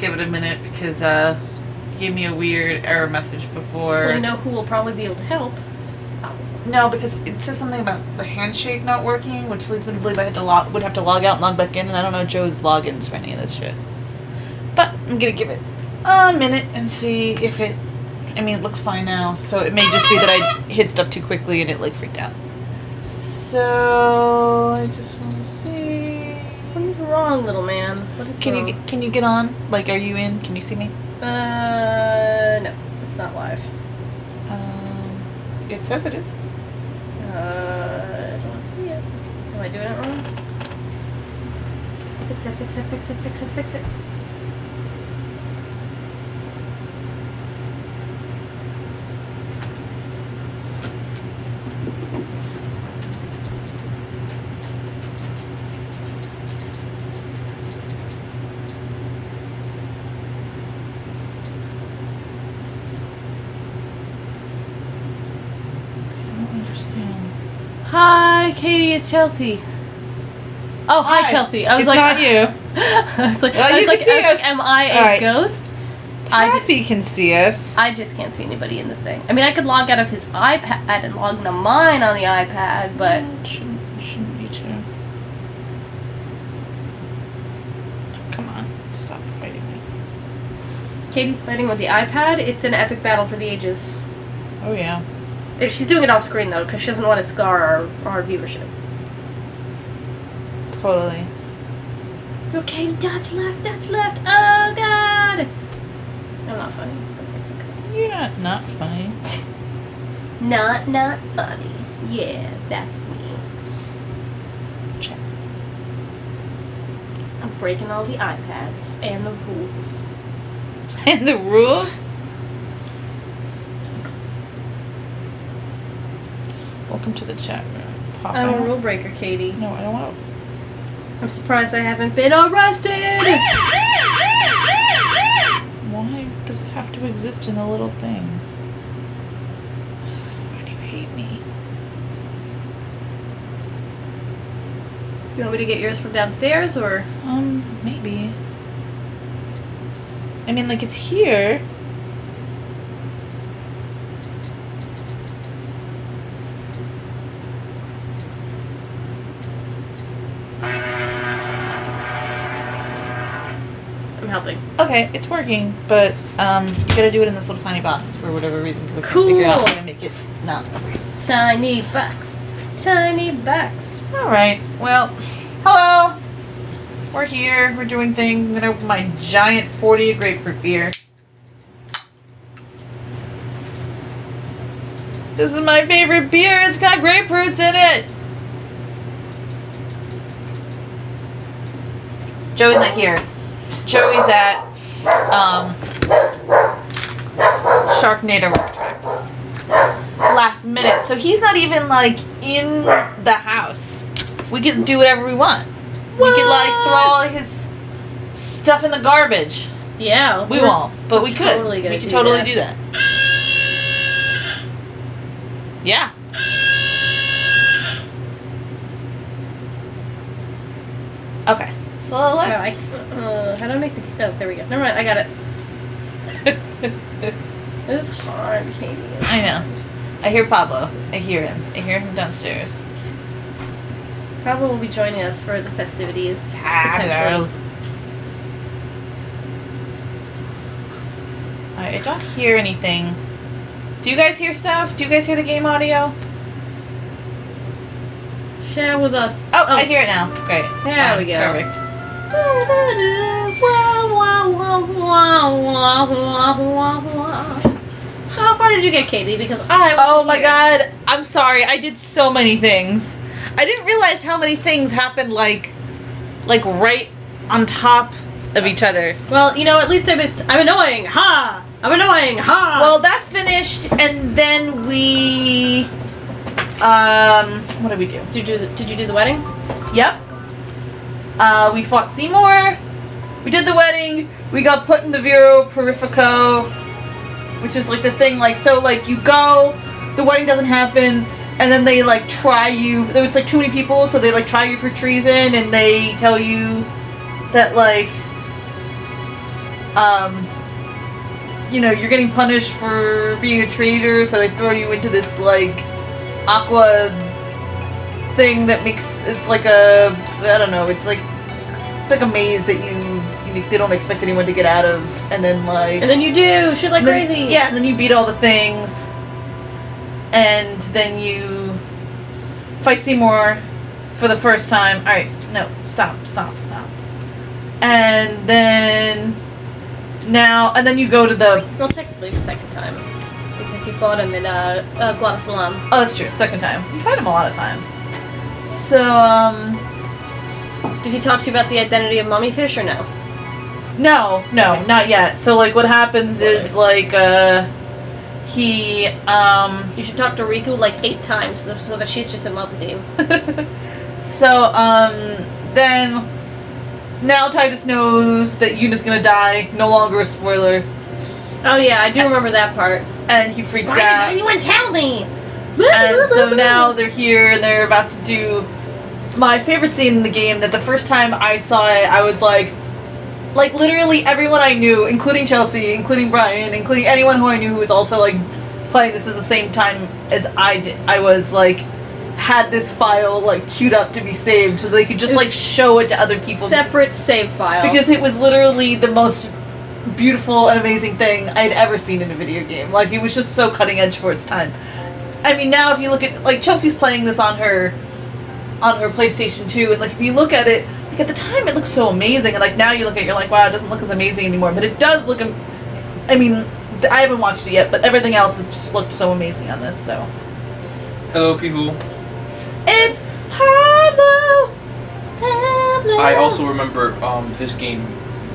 give it a minute because it gave me a weird error message before. Well, you know who will probably be able to help. No, because it says something about the handshake not working, which leads me to believe I had to would have to log out and log back in, and I don't know Joe's logins for any of this shit. But I'm gonna give it a minute and see if it... I mean, it looks fine now, so it may just be that I hit stuff too quickly and it, like, freaked out. So... I just want to see... What is wrong, little man? What is wrong? Can you get on? Like, are you in? Can you see me? No. It's not live. It says it is. I don't see it. Am I doing it wrong? Fix it, fix it, fix it, fix it, fix it. Hi, Katie, it's Chelsea. Oh, hi, Chelsea. I was it's not you. I was like, well, I was like, am I a ghost? Taffy can see us. I just can't see anybody in the thing. I mean, I could log out of his iPad and log into mine on the iPad, but... Shouldn't be too. Come on, stop fighting me. Katie's fighting with the iPad. It's an epic battle for the ages. Oh, yeah. She's doing it off screen though, because she doesn't want to scar our viewership. Totally. Okay, dodge left, dodge left. Oh god! I'm not funny, but it's okay. You're not funny. Not funny. Yeah, that's me. Check. I'm breaking all the iPads and the rules. And the rules? Welcome to the chat room. Pop I'm a rule breaker, Katie. No, I don't want to. I'm surprised I haven't been arrested! Why does it have to exist in a little thing? Why do you hate me? You want me to get yours from downstairs, or? Maybe. I mean, like, it's here. Helping. Okay, it's working, but you gotta do it in this little tiny box for whatever reason. Cool. Figure out how to make it not tiny box, tiny box. All right. Well, hello. We're here. We're doing things. I'm gonna open my giant 40 grapefruit beer. This is my favorite beer. It's got grapefruits in it. Joey's not here. Joey's at Sharknado Rock Tracks last minute, so he's not even like in the house. We can do whatever we want. What? We could like throw all his stuff in the garbage. Yeah, we won't, but we could. Totally we could totally do that. Yeah. Okay. So let's... how do I make the... Oh, there we go. Never mind, I got it. This is hard, Katie. I know. I hear Pablo. I hear him. I hear him downstairs. Pablo will be joining us for the festivities. Hello. Alright, I don't hear anything. Do you guys hear stuff? Do you guys hear the game audio? Share with us. Oh, I hear it now. Great. There we go. Perfect. How far did you get, Katie? Because I... Oh my god, I'm sorry. I did so many things. I didn't realize how many things happened, like right on top of each other. Well, you know, at least I missed... I'm annoying! Ha! I'm annoying! Ha! Well, that finished, and then we... what did we do? Did you do the wedding? Yep. We fought Seymour, we did the wedding, we got put in the Via Purifico, which is like the thing, like, so like you go, the wedding doesn't happen, and then they like try you, there was like too many people, so they like try you for treason, and they tell you that like, you know, you're getting punished for being a traitor, so they throw you into this, like, aqua thing that makes, it's like a, I don't know, it's like a maze that they don't expect anyone to get out of, and then, like... And then you do! Shit like crazy! Yeah, and then you beat all the things, and then you fight Seymour for the first time. Alright, no, stop. And then... Now, and then you go to the... Well, technically the second time. Because you fought him in, Guadalajara. Oh, that's true. Second time. You fight him a lot of times. So, Did he talk to you about the identity of Mummyfish or no? No, okay. Not yet. So, like, what happens is, like, he, You should talk to Rikku, like, 8 times so that she's just in love with you. So, then... Now Tidus knows that Yuna's gonna die. No longer a spoiler. Oh yeah, I do remember that part. And he freaks out. Why didn't anyone tell me? And so now they're here and they're about to do my favorite scene in the game that the first time I saw it, I was like literally everyone I knew, including Chelsea, including Brian, including anyone who I knew who was also like playing this at the same time as I did. I was like, had this file like queued up to be saved so they could just like show it to other people. Separate save file. Because it was literally the most beautiful and amazing thing I'd ever seen in a video game. Like it was just so cutting edge for its time. I mean now if you look at like Chelsea's playing this on her PlayStation 2 and like if you look at it like at the time it looked so amazing and like now you look at it you're like wow it doesn't look as amazing anymore but it does look I mean I haven't watched it yet but everything else has just looked so amazing on this so. Hello people. It's Pablo! Pablo! I also remember this game,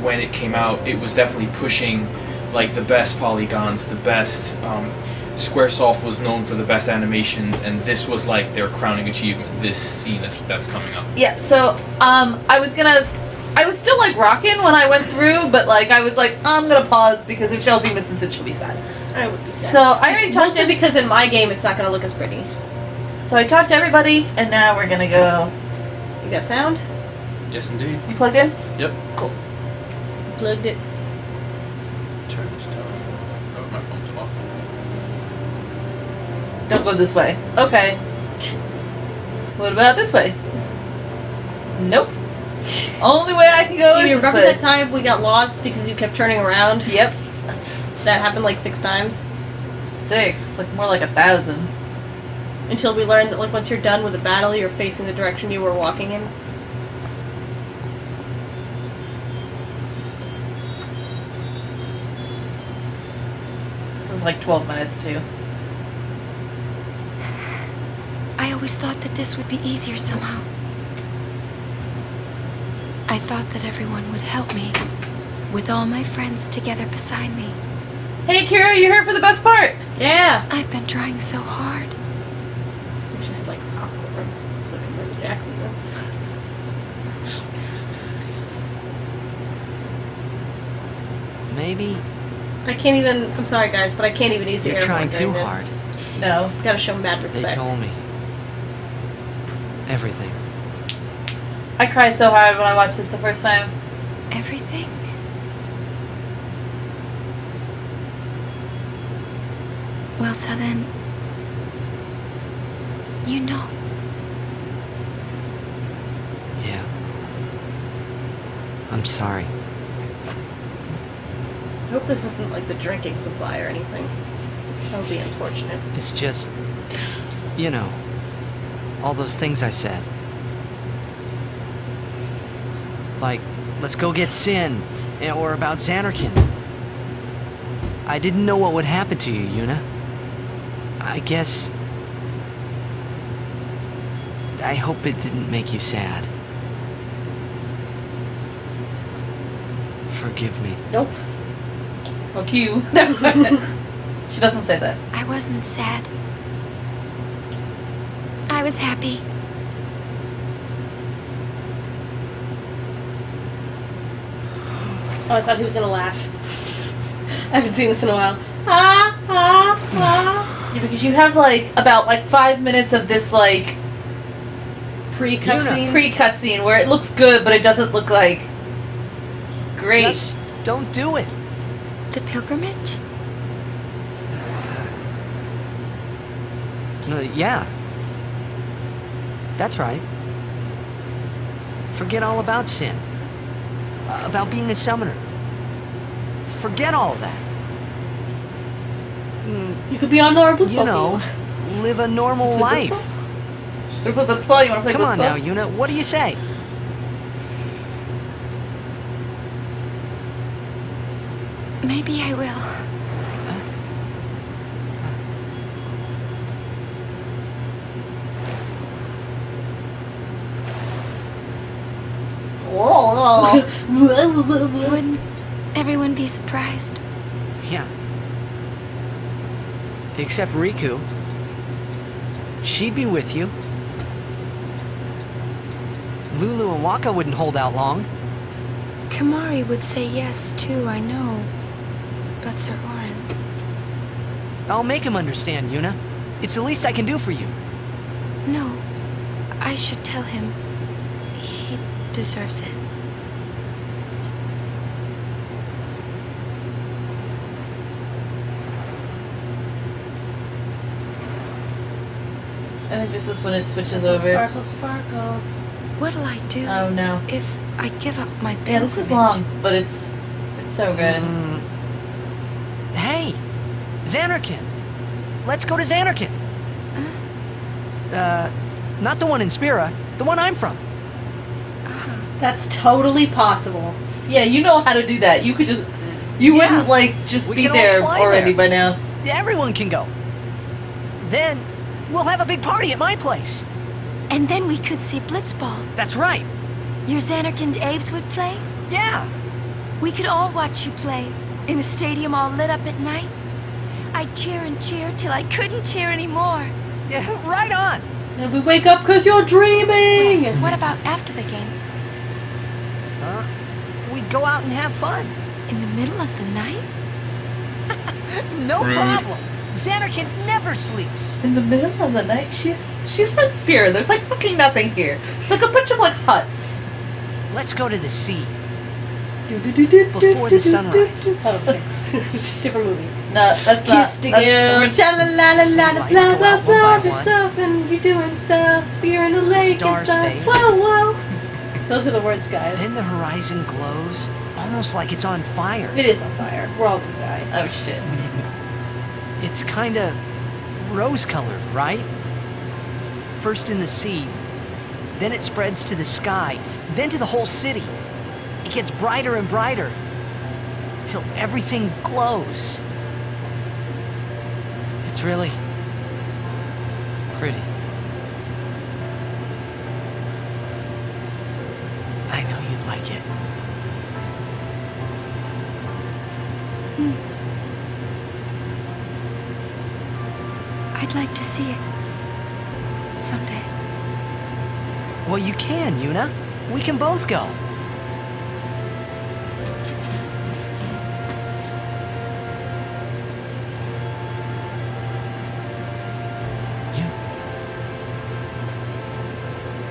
when it came out, it was definitely pushing like the best polygons, the best... Squaresoft was known for the best animations, and this was like their crowning achievement, this scene that's coming up. Yeah, so, I was still like rocking when I went through, but like I was like, I'm gonna pause because if Chelsea misses it, she'll be sad. I would be sad. So, I already talked to you because in my game it's not gonna look as pretty. So I talked to everybody, and now we're gonna go... You got sound? Yes, indeed. You plugged in? Yep. Cool. Plugged it. Turn this down. Oh, my phone's off. Don't go this way. Okay. What about this way? Nope. Only way I can go is this way. You remember that time we got lost because you kept turning around? Yep. That happened like 6 times. 6? Like more like 1,000. Until we learned that, like, once you're done with a battle, you're facing the direction you were walking in. This is like 12 minutes, too. I always thought that this would be easier somehow. I thought that everyone would help me, with all my friends together beside me. Hey, Kira, you're here for the best part! Yeah! I've been trying so hard. Jacksonville's. Maybe. I can't even. I'm sorry, guys, but I can't even use the airport. You're trying too hard. No, gotta show them bad respect. They told me everything. I cried so hard when I watched this the first time. Everything. Well, so then, you know. I'm sorry. I hope this isn't like the drinking supply or anything. That would be unfortunate. It's just, you know, all those things I said. Like, let's go get Sin, or about Zanarkand. I didn't know what would happen to you, Yuna. I guess... I hope it didn't make you sad. Forgive me. Nope. Fuck you. She doesn't say that. I wasn't sad. I was happy. Oh, I thought he was gonna laugh. I haven't seen this in a while. Ah, ah, ah. Yeah, because you have like about like 5 minutes of this like pre-cutscene where it looks good, but it doesn't look like. Great. Just don't do it. the pilgrimage? Yeah. That's right. Forget all about Sin. About being a summoner. Forget all of that. You could be on normal stuff. You know, live a normal life. That's why you want to play. Come on now, Yuna. What do you say? Maybe I will. Whoa! Wouldn't everyone be surprised? Yeah. Except Rikku. She'd be with you. Lulu and Wakka wouldn't hold out long. Kimahri would say yes, too, I know. But Sir Auron... I'll make him understand, Yuna. It's the least I can do for you. No. I should tell him. He deserves it. I think this is when it switches over. Sparkle, sparkle. What'll I do? Oh no! If I give up my pilgrimage. Yeah, this is long, but it's so good. Hey, Zanarkand, let's go to Zanarkand. Not the one in Spira, the one I'm from. That's totally possible. Yeah, you know how to do that. You could just, wouldn't like just be there already by now. Everyone can go. Then. We'll have a big party at my place. And then we could see Blitzball. That's right. Your Zanarkand Apes would play? Yeah. We could all watch you play in a stadium all lit up at night. I'd cheer and cheer till I couldn't cheer anymore. Yeah, right on. Now we wake up because you're dreaming. Well, what about after the game? We'd go out and have fun. In the middle of the night? No problem. Zanarkand never sleeps. In the middle of the night, she's from Spira. There's like fucking nothing here. It's like a bunch of like huts. Let's go to the sea. Before the sunrise. Oh, okay. Different movie. No, that's not. Kissed again. Blah blah blah. This stuff and you're doing stuff. You're in a lake and stuff. Whoa whoa. Those are the words, guys. Then the horizon glows, almost like it's on fire. It is on fire. We're all gonna die. Oh shit. It's kind of rose-colored, right? First in the sea, then it spreads to the sky, then to the whole city. It gets brighter and brighter, till everything glows. It's really pretty. I know you'd like it. I'd like to see it someday. Well, you can, Yuna. We can both go.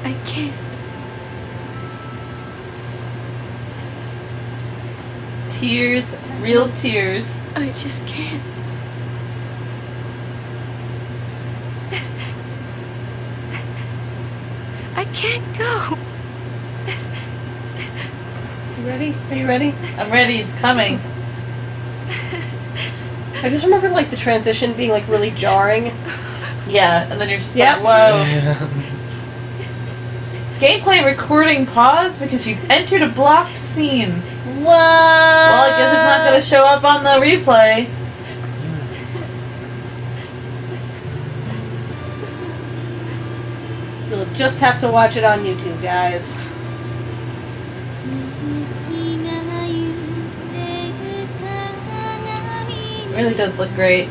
I can't. Tears, real tears. I just can't. Can't go. You ready? Are you ready? I'm ready. It's coming. I just remember like the transition being like really jarring. Yeah, and then you're just like, whoa. Yeah. Gameplay recording pause because you've entered a blocked scene. What? Well, I guess it's not going to show up on the replay. You'll just have to watch it on YouTube, guys. It really does look great. I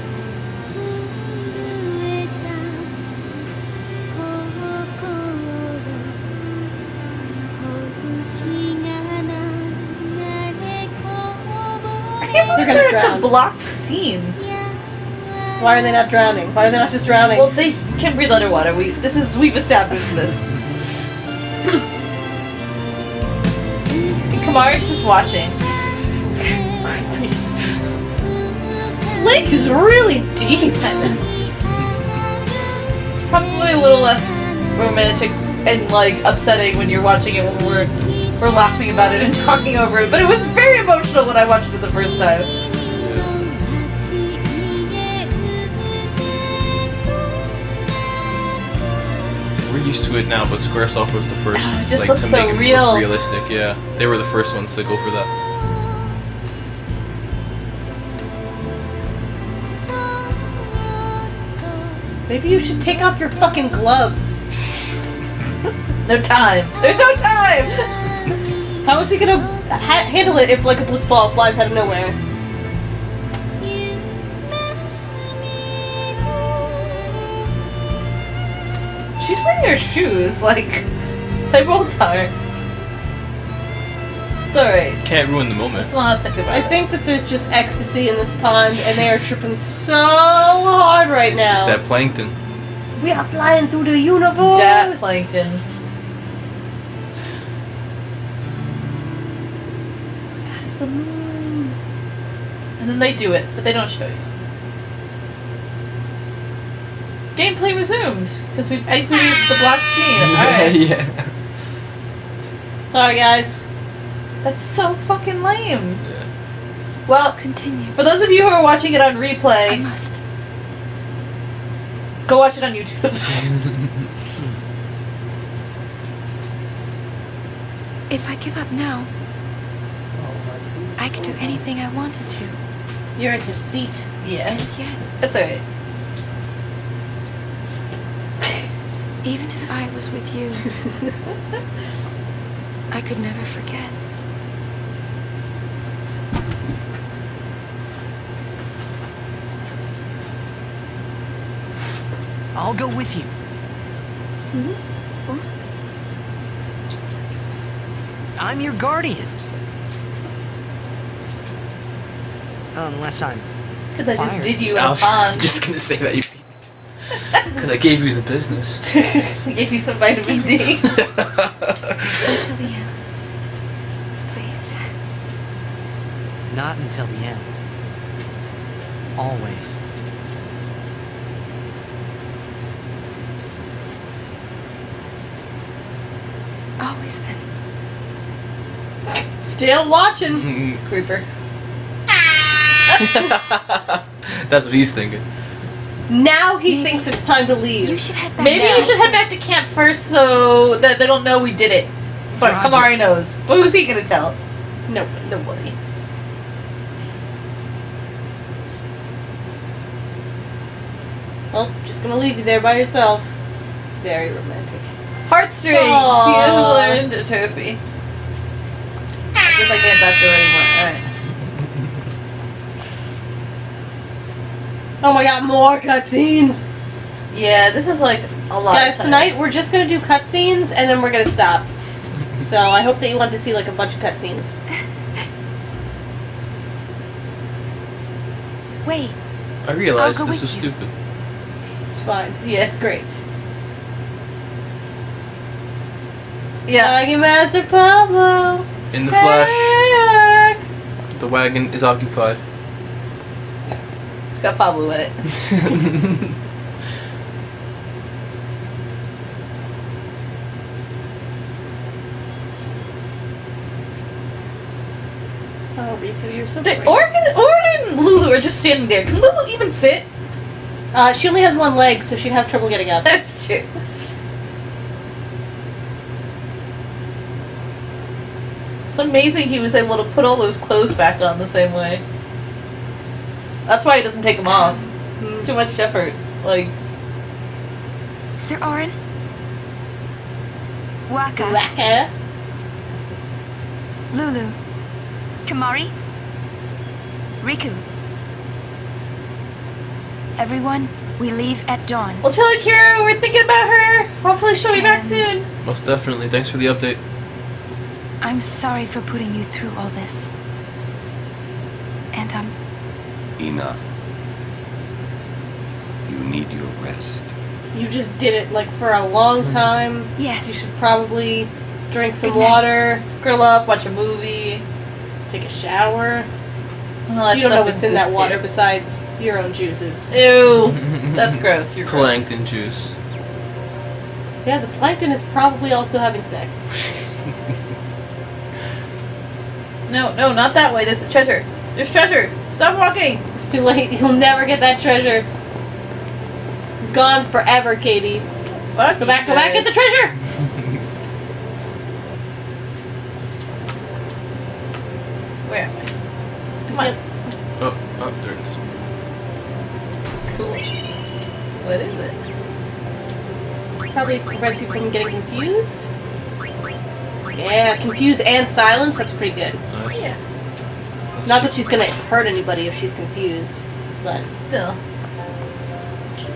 can't believe it's a blocked scene. Why are they not drowning? Why are they not just drowning? Well, they can't breathe underwater. We've established this. And Kimahri's just watching. lake is really deep. It's probably a little less romantic and like upsetting when you're watching it when we're laughing about it and talking over it, but it was very emotional when I watched it the first time. We're used to it now, but Squaresoft was the first it just looks to so make real. It more realistic. Yeah, they were the first ones to go for that. Maybe you should take off your fucking gloves. No time. There's no time! How is he gonna handle it if, like, a blitzball flies out of nowhere? She's wearing her shoes, like, they rolled her. It's alright. Can't ruin the moment. It's not that I think that there's just ecstasy in this pond, and they are tripping so hard right now. It's that plankton. We are flying through the universe. That plankton. God, it's a moon. And then they do it, but they don't show you. Gameplay resumed because we've exited the block scene. Alright. Yeah. Sorry, guys. That's so fucking lame. Yeah. Well, continue. For those of you who are watching it on replay, I must go watch it on YouTube. If I give up now, I could do anything I wanted to. You're a deceit. Yeah. That's alright. Even if I was with you, I could never forget. I'll go with you. Mm-hmm. I'm your guardian. Unless I'm. Because I just did you out of bond. Just gonna say that you. Because I gave you the business. I gave you some vitamin D. Until the end, please. Not until the end. Always. Always then. Still watching, Creeper. That's what he's thinking. Now he thinks it's time to leave. You should head back. Maybe you should head back to camp first so that they don't know we did it. But Kimahri knows. But who's he gonna tell? No, nobody. Well, just gonna leave you there by yourself. Very romantic. Heartstrings! Aww. You learned a trophy. I guess I can't back door anymore. Alright. Oh my god, more cutscenes! Yeah, this is like a lot. Guys, tonight we're just gonna do cutscenes and then we're gonna stop. So I hope that you want to see like a bunch of cutscenes. Wait. I realized this was stupid. It's fine. Yeah, it's great. Yeah. Wagon Master Pablo! In the flesh. The wagon is occupied. Got Pablo in it. Oh, Rikku, you're so great. Auron and Lulu are just standing there. Can Lulu even sit? She only has one leg, so she'd have trouble getting up. That's true. It's amazing he was able to put all those clothes back on the same way. That's why he doesn't take them off. Too much effort. Like. Sir Auron? Wakka. Wakka. Lulu. Kimahri. Rikku. Everyone, we leave at dawn. Well, tell Akira we're thinking about her. Hopefully she'll be back soon. Most definitely. Thanks for the update. I'm sorry for putting you through all this. And Enough. You need your rest. You just did it like for a long time. Yes. You should probably drink some water, curl up, watch a movie, take a shower. Well, you don't know what's in that water besides your own juices. Ew. That's gross. You're plankton gross. Juice. Yeah, the plankton is probably also having sex. No, no, not that way. There's a treasure. There's treasure. Stop walking. It's too late. You'll never get that treasure. Gone forever, Katie. Fuck. Go back, go back, get the treasure! Where am I? Come on. Oh, oh, there it is. Cool. What is it? Probably prevents you from getting confused. Yeah, confused and silence, that's pretty good. Nice. Yeah. Not that she's gonna hurt anybody if she's confused, but still.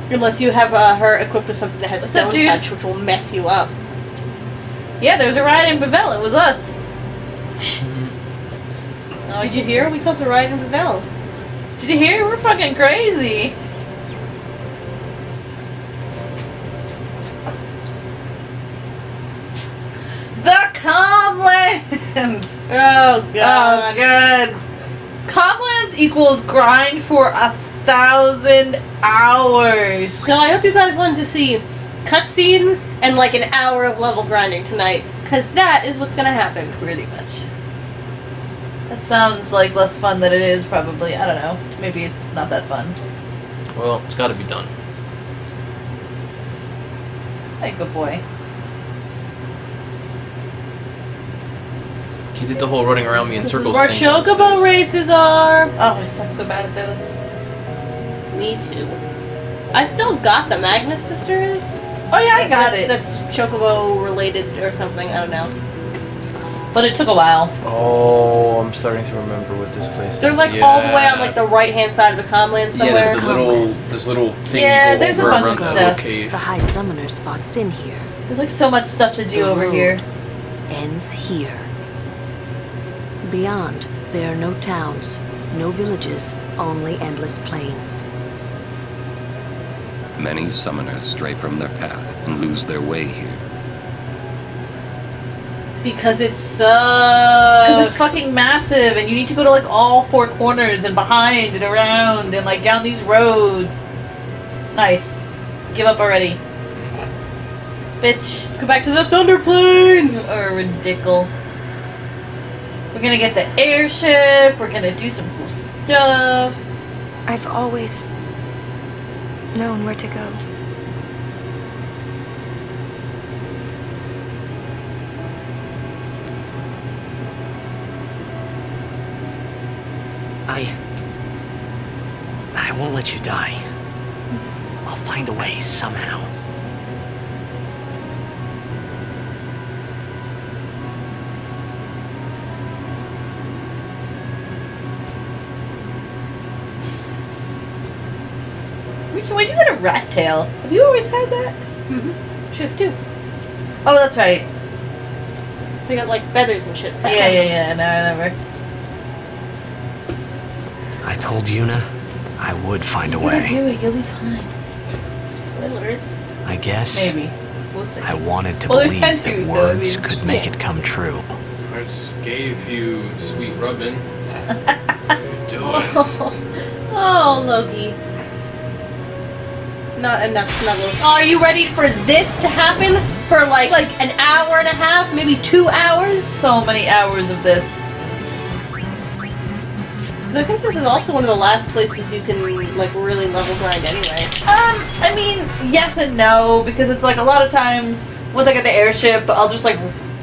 Unless you have her equipped with something that has stone touch, which will mess you up. Yeah, there was a riot in Bevelle. It was us. Oh, did you hear? We caused a riot in Bevelle. Did you hear? We're fucking crazy. The Calm Lands. Oh god. Oh god. Calm Lands equals grind for a 1,000 hours. So I hope you guys wanted to see cutscenes and like an hour of level grinding tonight, because that is what's gonna happen. Pretty much. That sounds like less fun than it is, probably. I don't know. Maybe it's not that fun. Well, it's gotta be done. Hey, good boy. He did the whole running around me in circles thing. This is where Chocobo races are! Oh, I suck so bad at those. Me too. I still got the Magnus Sisters. Oh yeah, I got it. That's Chocobo related or something, I don't know. But it took a while. Oh, I'm starting to remember what this place is. They're like all the way on like the right-hand side of the Calm Lands somewhere. Yeah, there's little thing. Yeah, there's a bunch of stuff. The High Summoner spots in here. There's like so much stuff to do over here. Ends here. Beyond, there are no towns, no villages, only endless plains. Many summoners stray from their path and lose their way here. Because it sucks. Because it's fucking massive and you need to go to like all four corners and behind and around and like down these roads. Nice. Give up already. Bitch. Let's go back to the Thunder Plains. Or ridiculous. We're gonna get the airship. We're gonna do some cool stuff. I've always known where to go. I won't let you die. I'll find a way somehow. Why'd you get a rat tail? Have you always had that? Mm-hmm. She has two. Oh, that's right. They got like feathers and shit. Yeah, yeah, yeah. Now I remember. I told Yuna I would find a way. Do it. You'll be fine. Spoilers. I guess. Maybe. We'll see. I wanted to believe that words could make it come true. I just gave you sweet rubbin'. What are you doing? Oh, Loki. Not enough snuggles. Oh, are you ready for this to happen? For like an hour and a half, maybe 2 hours? So many hours of this. Because I think this is also one of the last places you can like really level grind anyway. I mean, yes and no, because it's like a lot of times, once I get the airship, I'll just like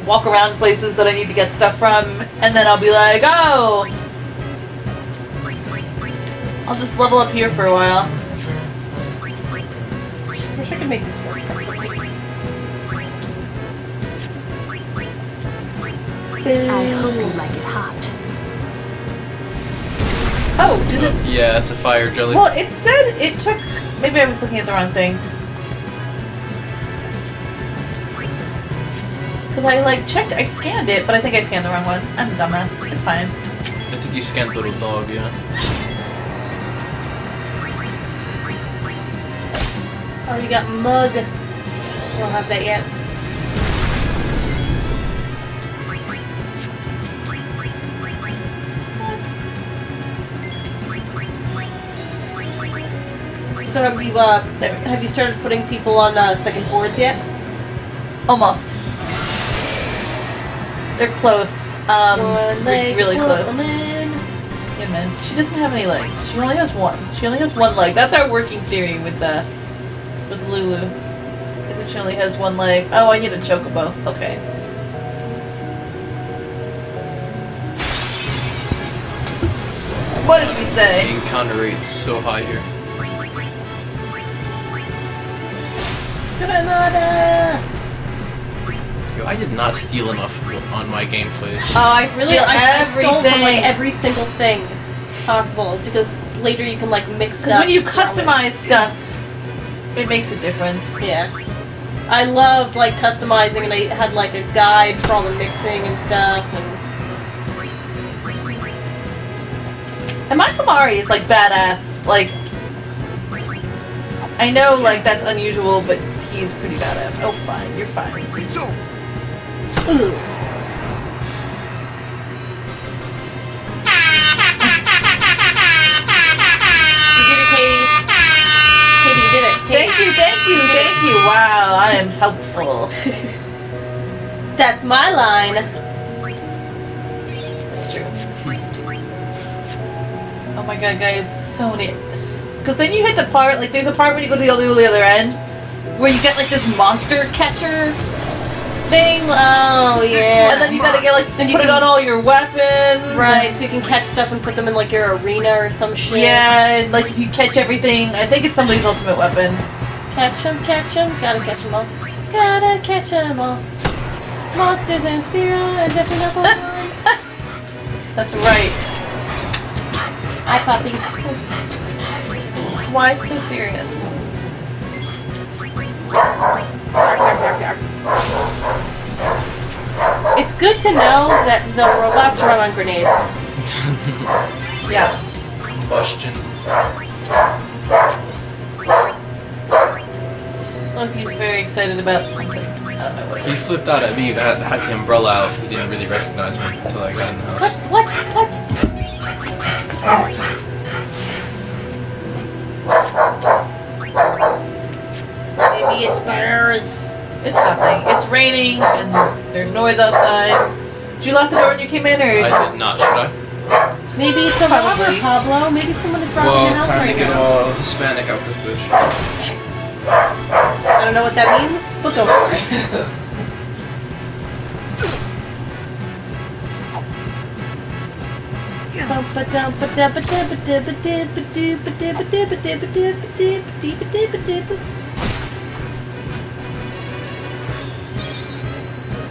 walk around places that I need to get stuff from, and then I'll be like, oh! I'll just level up here for a while. I wish I could make this work. I hope you like it hot. Oh, did it? Yeah, it's a fire jelly. Well, it said it took. Maybe I was looking at the wrong thing. Because I like checked, I scanned it, but I think I scanned the wrong one. I'm a dumbass. It's fine. I think you scanned little dog, yeah. Oh, you got mug. We don't have that yet. What? So have you started putting people on second boards yet? Almost. They're close. Really close. Yeah, man. She doesn't have any legs. She only has one. She only has one leg. That's our working theory with Lulu. Is that she only has one leg? Oh, I need a Chocobo. Okay. What did we say? The encounter rate's so high here. Granada! Yo, I did not steal enough on my gameplay. Oh, I really stole from, like, every single thing possible, because later you can, like, mix it up. Because when you customize stuff, it makes a difference. Yeah. I loved, like, customizing, and I had, like, a guide for all the mixing and stuff, and... And my Kimahri is, like, badass. Like, I know, like, that's unusual, but he's pretty badass. Oh, fine. You're fine. You did it, Katie. Katie, you did it. Katie. Thank you, thank you, thank you. Wow, I am helpful. That's my line. Oh my god, guys, so many... Because then you hit the part, like, there's a part when you go to the other end, where you get, like, this monster catcher thing. Oh, yeah. And then you gotta get, like, then you put it on all your weapons. Right, so you can catch stuff and put them in, like, your arena or some shit. Yeah, and, like, if you catch everything, I think it's somebody's ultimate weapon. Catch them, gotta catch them all. Gotta catch them all. Monsters and Spira and definitely up on. That's right. Hi, Poppy. Why so serious? It's good to know that the robots run on grenades. Yeah. Combustion. Look, he's very excited about something. He flipped out at me. I had the umbrella out. He didn't really recognize me until I got in the house. What? What? What? Maybe it's bears. It's nothing. It's raining and there's noise outside. Did you lock the door when you came in, or? I did not. Should I? Maybe it's a robber, Pablo. Maybe someone is robbing your house right now. Well, time to get all Hispanic out this bitch. I don't know what that means, but go for it.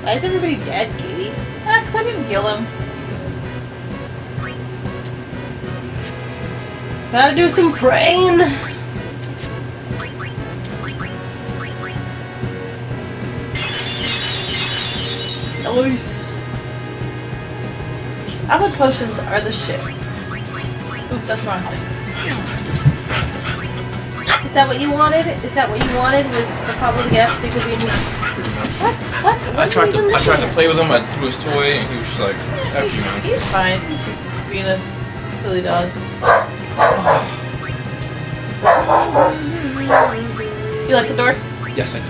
Why is everybody dead, Katie? Ah, because I didn't kill him. Gotta do some praying! Nice! Alpha potions are the shit. Oop, that's the wrong thing. Is that what you wanted? Is that what you wanted? Was for Pablo to get up so you could be in his... What? What? I tried to play with him, I threw his toy, and he was just like, F you, man. He's fine. He's just being a silly dog. You like the door? Yes, I do.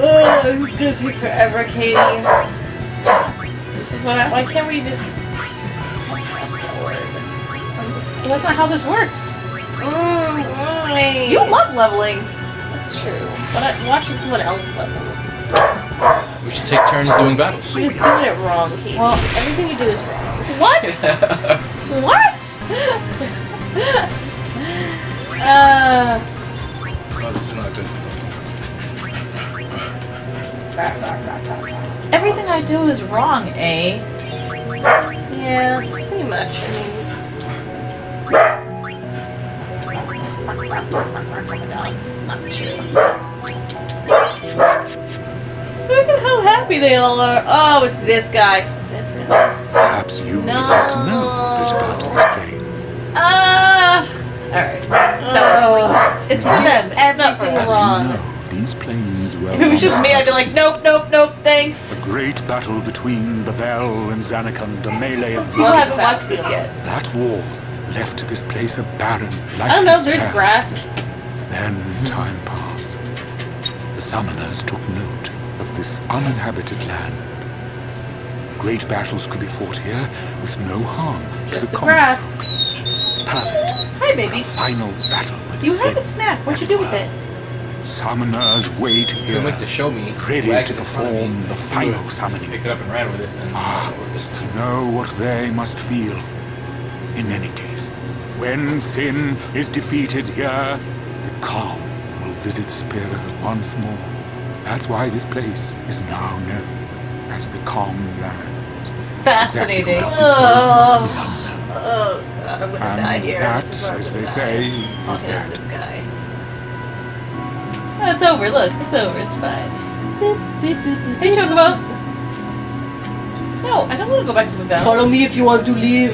Oh, it's gonna take forever, Katie. This is what I. Why can't we just? That's not how this works. Mm, you love leveling. That's true. But I'm watching someone else level. We should take turns doing battles. You're just doing it wrong, Katie. Well, everything you do is wrong. What? What? Oh, this is not good. Everything I do is wrong, eh? Yeah, pretty much. Look at how happy they all are. Oh, it's this guy. This guy. Perhaps you would like to know a bit about this game. Alright. No, it's for them. It's not for us. these plains well. If it was just me, I'd be like, nope, nope, nope, thanks. A great battle between Bevelle and Zanarkand, a melee of people. Well, I haven't watched this yet. That war left this place a barren, lifeless I don't know, there's path. Grass. Then time passed. The summoners took note of this uninhabited land. Great battles could be fought here with no harm to the grass. Perfect. Hi, baby. A final battle with you Sin, have a snack. What you do with it? Summoners wait here, like to show me, ready to perform the final summoning. Pick it up and ran with it. Ah, to know what they must feel. In any case, when Sin is defeated here, the calm will visit Spira once more. That's why this place is now known as the Calm Lands. Fascinating. Exactly oh, God, I'm gonna die here. That, as they say, is that. This guy. Oh, it's over. Look, it's over. It's fine. Hey, Chocobo. No, I don't want to go back to the battle. Follow me if you want to leave.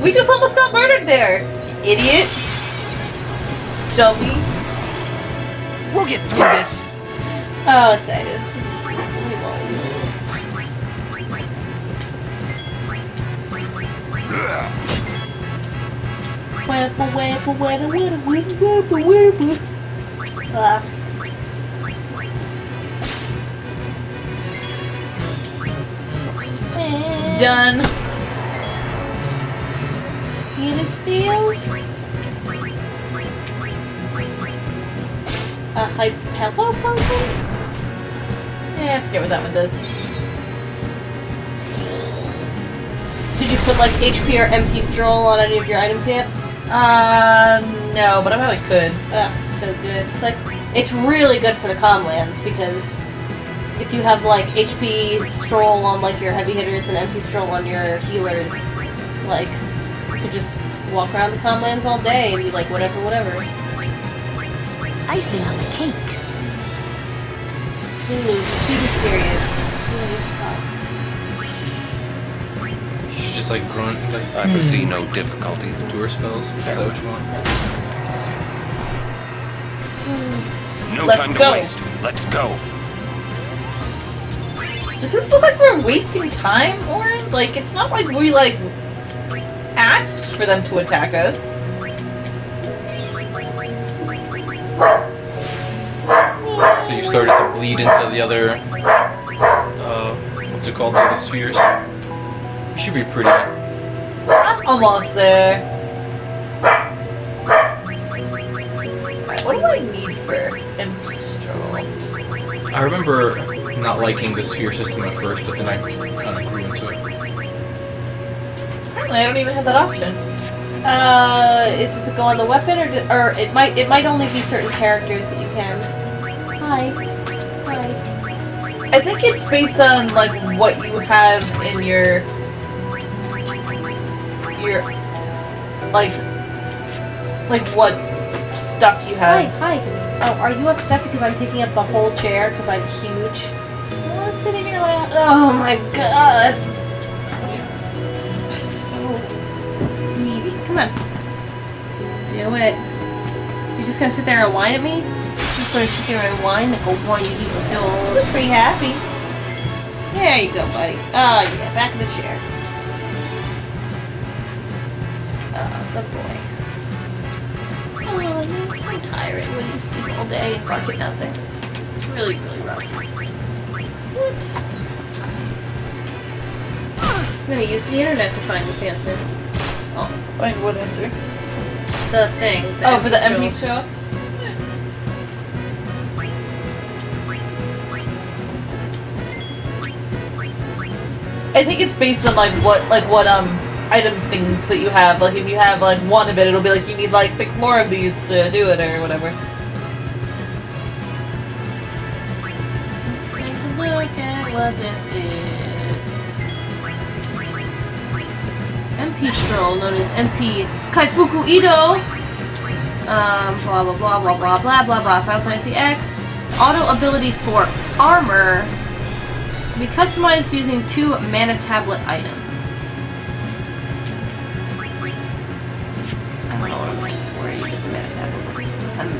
We just almost got murdered there, idiot. Shall we? We'll get through this. Oh, it's Tidus. Done. Steals. A hello person? Yeah, I forget what that one does. Did you put like HP or MP stroll on any of your items yet? No, but I probably could. Oh, it's so good. It's like, it's really good for the Calm Lands because if you have like HP stroll on like your heavy hitters and MP stroll on your healers, like you could just walk around the Calm Lands all day and be like whatever, whatever. Icing on the cake. She's mysterious. She's just like grunt. Like, I foresee no difficulty to her spells. Is that what you want? No time to waste. Let's go. Does this look like we're wasting time, Auron? Like, it's not like we, like, asked for them to attack us. So you started to bleed into the other, what's it called, the other spheres? You should be pretty. I'm almost there. Right, what do I need for MP stroll? I remember not liking the sphere system at first, but then I kind of grew into it. Apparently I don't even have that option. It does it go on the weapon, or it might only be certain characters that you can. Hi, hi. I think it's based on like what you have in your like what stuff you have. Hi, hi. Oh, are you upset because I'm taking up the whole chair because I'm huge? I'm sitting here like, oh my god. Come on. Do it. You're just gonna sit there and whine at me? You're just gonna sit there and whine and go, why you need a dog? You're pretty happy. There you go, buddy. Oh, yeah, back in the chair. Oh, good boy. Oh, you're so tiring when you sleep all day and bark at nothing. It's really, really rough. What? I'm gonna use the internet to find this answer. Oh, wait, what answer? The thing. The oh, MP for the MP stroll? Yeah. I think it's based on like what items things that you have. Like if you have like one of it, it'll be like you need like 6 more of these to do it or whatever. Let's take a look at what this is. MP stroll, known as MP Kaifuku Ido. Blah blah blah blah blah blah blah blah. Final Fantasy X. Auto ability for armor can be customized using 2 mana tablet items. I don't know where you get the mana tablets. I'm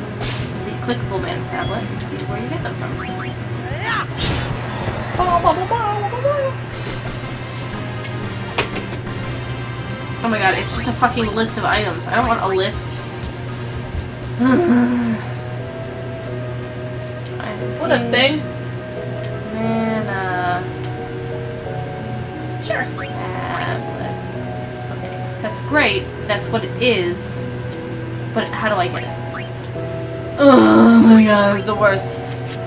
clickable man's tablet and see where you get them from. Oh my god, it's just a fucking list of items. I don't want a list. What a thing. And, sure. Tablet. Okay, that's great. That's what it is. But how do I get it? Oh my god, it's the worst.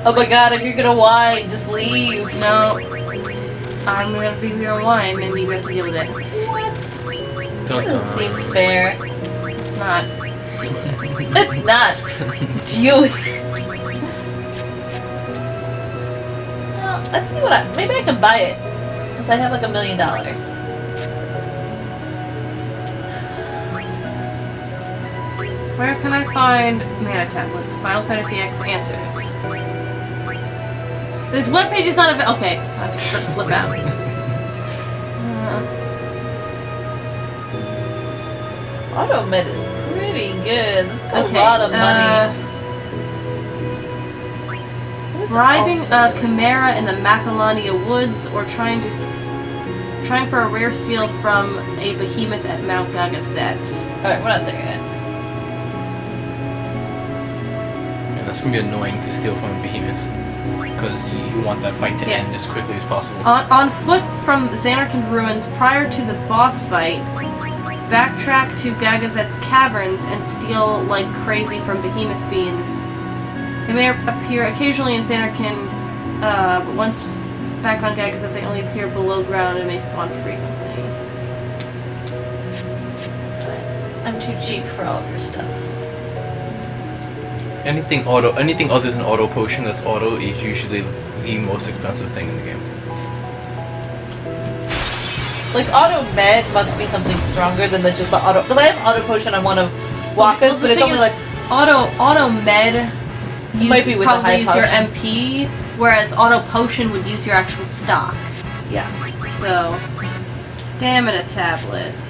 Oh my god, if you're gonna whine, just leave. No. I'm gonna be your whine and you have to deal with it. What? That doesn't seem fair. It's not. It's not. Deal with it. Well, let's see what I... Maybe I can buy it. Because I have like $1 million. Where can I find mana tablets? Final Fantasy X answers. This webpage is not available. Okay, I'll just flip out. Auto-med is pretty good. That's a lot of money. Bribing a chimera in the Makalania Woods, or trying for a rare steal from a behemoth at Mount Gagazet. Alright, we're not there yet. That's gonna be annoying to steal from a behemoth, because you want that fight to end as quickly as possible. On foot from Zanarkand ruins prior to the boss fight, backtrack to Gagazet's caverns and steal like crazy from behemoth fiends. They may appear occasionally in Zanarkand, but once back on Gagazet, they only appear below ground and may spawn frequently. I'm too cheap for all of your stuff. Anything other than auto potion that's auto is usually the most expensive thing in the game. Like auto med must be something stronger than just the auto. Because I have auto potion on one of Wakka's, but it's only like auto med. Might probably use your MP, whereas auto potion would use your actual stock. Yeah. So, stamina tablets.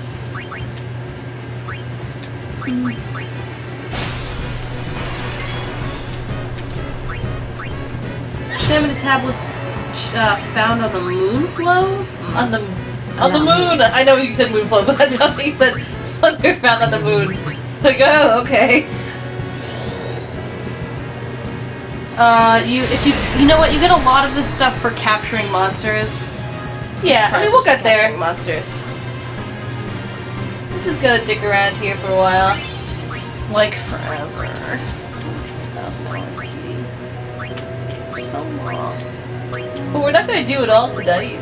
Stamina tablets found on the Moonflow? On the moon! I know you said Moonflow, but I thought you said Thunder found on the moon. Like, oh, okay. You know what, you get a lot of this stuff for capturing monsters. Yeah, I mean, we'll get there. Monsters. I'm just gonna dick around here for a while. Like, forever. It's gonna take $1,000 here. So long. But we're not gonna do it all tonight.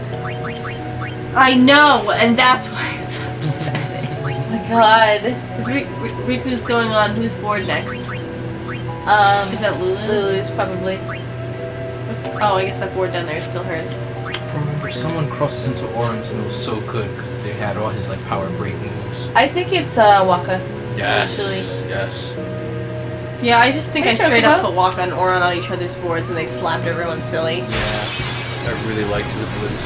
I know, and that's why it's upsetting. Oh my god. Is Rikku's going on? Who's bored next? Is that Lulu? Lulu's probably. I guess that board down there is still hers. I remember someone crosses into Auron's and it was so good because they had all his like power break moves. I think it's Wakka. Yes. Actually. Yes. Yeah, I just think I straight up put Wakka and Auron on each other's boards and they slapped everyone silly. Yeah, I really liked the blue.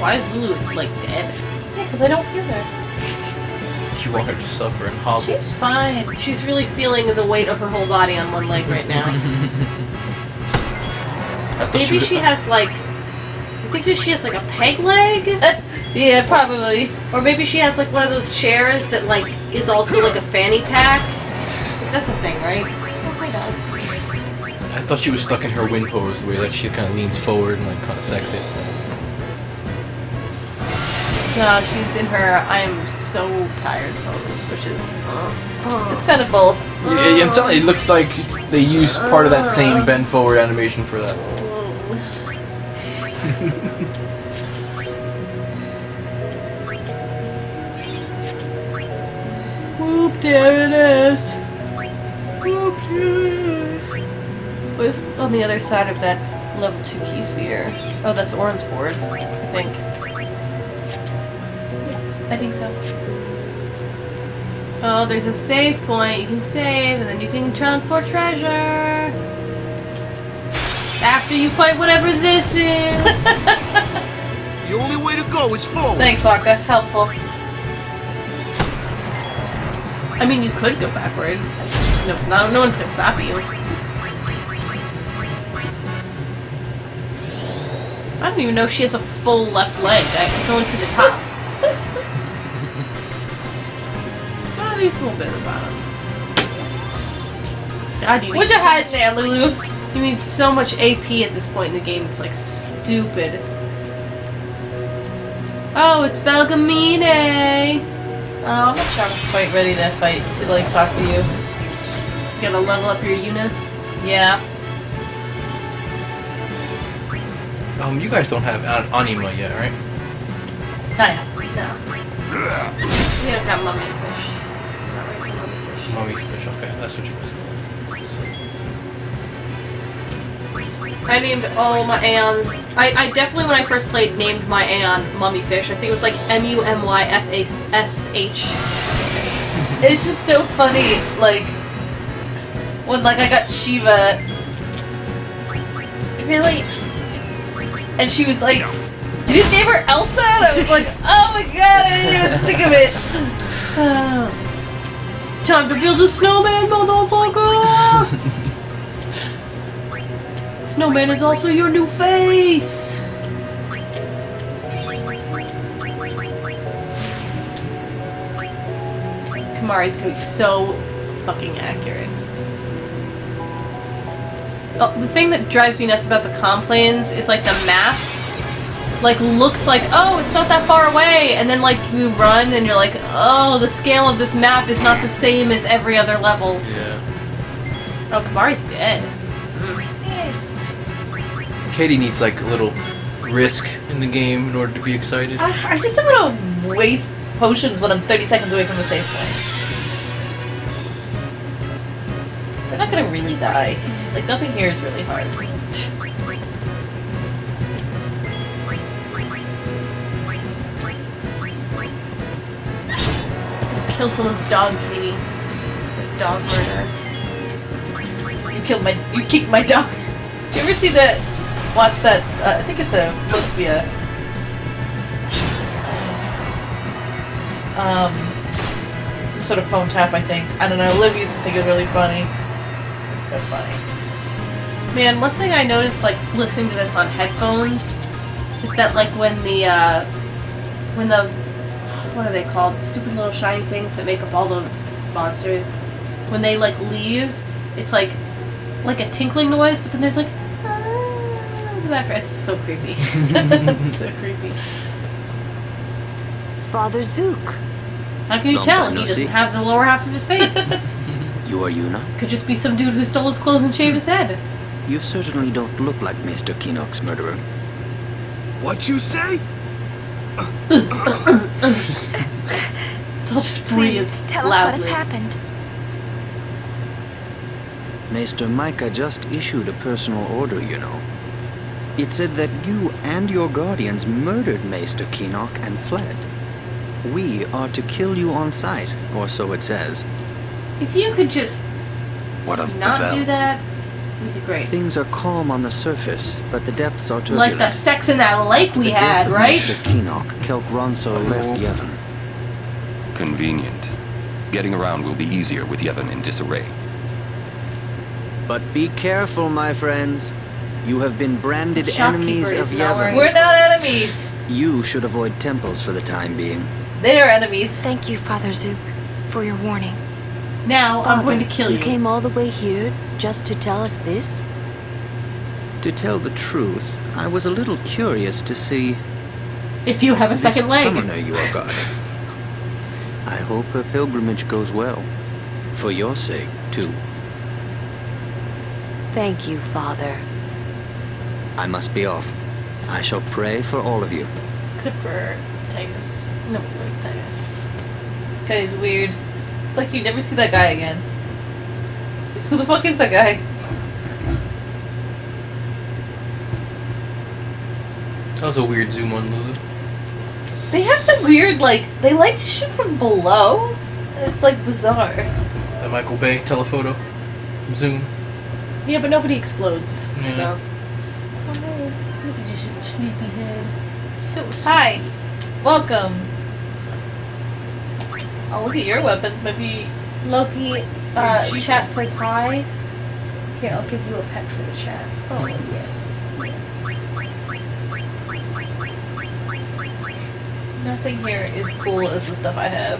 Why is Lulu, like, dead? Yeah, because I don't hear her. You want her to suffer and hobble. She's fine. She's really feeling the weight of her whole body on one leg right now. Maybe she has, like... I think she has, like, a peg leg? Yeah, probably. Or maybe she has, like, one of those chairs that, like, is also, like, a fanny pack. That's a thing, right? Oh my god. I thought she was stuck in her wind pose, where like she kind of leans forward and like kind of sexy. No, she's in her "I'm so tired" pose, which is it's kind of both. Yeah, I'm telling you, it looks like they used part of that same bend forward animation for that. Whoop! There it is. What's on the other side of that level 2 key sphere? Oh, that's Auron's board, I think. Yeah, I think so. Oh, there's a save point. You can save, and then you can hunt for treasure. After you fight whatever this is. The only way to go is forward. Thanks, Wakka. Helpful. I mean, you could go backward. No one's gonna stop you. I don't even know if she has a full left leg. I can go into the top. Oh, there's a little bit at the bottom. God, you need so hiding there, Lulu? You need so much AP at this point in the game. It's like stupid. Oh, it's Belgemine! Oh, I'm not sure I'm quite ready to fight, to like talk to you. You gotta level up your Yuna? Yeah. You guys don't have Anima yet, right? Not yet. No. We haven't got Mummyfish. Mummyfish, okay, that's what you was. I named all my Aeons. I definitely, when I first played, named my Aeon Mummyfish. I think it was like MUMYFASH. It's just so funny, like, when like I got Shiva, really, and she was like, "Did you name her Elsa?" And I was like, "Oh my god, I didn't even think of it." Time to build a snowman, motherfucker. Snowman is also your new face! Kimahri's gonna be so fucking accurate. Oh, the thing that drives me nuts about the Calm Lands is, like, the map, like, looks like, oh, it's not that far away, and then, like, you run and you're like, oh, the scale of this map is not the same as every other level. Yeah. Oh, Kimahri's dead. Katie needs like a little risk in the game in order to be excited. I just don't want to waste potions when I'm 30 seconds away from a save point. They're not gonna really die. Like, nothing here is really hard. Just killed someone's dog, Katie. Dog murder. You kicked my dog. Did you ever see that? Watch that. I think it's supposed to be a some sort of phone tap. I think. I don't know. Liv used to think it was really funny. It's so funny. Man, one thing I noticed, like listening to this on headphones, is that like when the what are they called? The stupid little shiny things that make up all the monsters. When they like leave, it's like a tinkling noise, but then there's like. It's so creepy. So creepy. Father Zook. How can you tell? He doesn't have the lower half of his face. You are Yuna? Could just be some dude who stole his clothes and shaved his head. You certainly don't look like Mr. Keenock's murderer. What you say? It's all just breathes loudly. Tell us what has happened. Maester Micah just issued a personal order, you know. It said that you and your guardians murdered Maester Keenock and fled. We are to kill you on sight, or so it says. If you could just not do that, would be great. Things are calm on the surface, but the depths are turbulent. Like the sex in that lake after we had, right? Maester Keenock, Kelk Ronso left Yevon. Convenient. Getting around will be easier with Yevon in disarray. But be careful, my friends. You have been branded enemies of Yevon. We're not enemies! You should avoid temples for the time being. They are enemies. Thank you, Father Zook, for your warning. Now, Father, I'm going to kill you. You came all the way here just to tell us this? To tell the truth, I was a little curious to see... if you have a second leg. Summoner you are guarding. I hope her pilgrimage goes well. For your sake, too. Thank you, Father. I must be off. I shall pray for all of you. Except for Tidus. No, it's Tidus. This guy is weird. It's like you never see that guy again. Who the fuck is that guy? That was a weird zoom on Lulu. They have some weird, like, they like to shoot from below. It's like bizarre. That Michael Bay telephoto. Zoom. Yeah, but nobody explodes, so... Look at this little sleepy head. So sleepy. Hi. Welcome. Oh, look at your weapons. Maybe Loki Chat says hi. Here, I'll give you a pet for the chat. Oh, yes. Yes. Nothing here is cool as the stuff I have.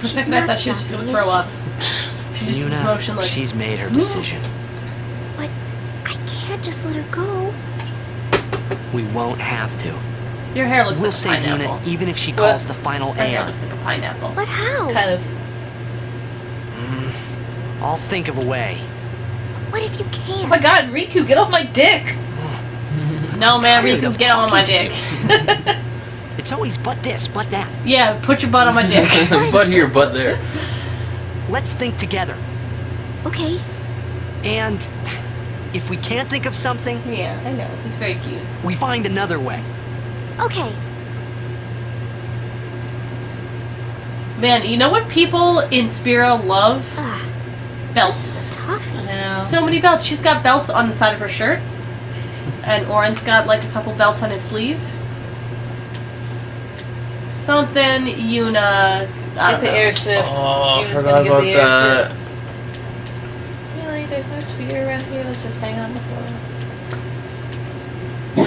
For a second I thought she was just gonna throw up. She just was motionless. She's made her decision. But I can't just let her go. We won't have to. Your hair looks like a pineapple. We'll save Yuna even if she calls the final Aeon. Your hair looks like a pineapple. But how? Kind of. I'll think of a way. But what if you can't? Oh my god, Rikku, get off my dick! No, man, Rikku, get on my dick. It's always butt this, butt that. Yeah, put your butt on my dick. Butt here, butt there. Let's think together. Okay. And if we can't think of something... Yeah, I know. He's very cute. We find another way. Okay. Man, you know what people in Spira love? Belts. So many belts. She's got belts on the side of her shirt. And Auron's got like a couple belts on his sleeve. Something, Yuna. Get the airship. Oh, I forgot about that. Really? There's no sphere around here? Let's just hang on the floor.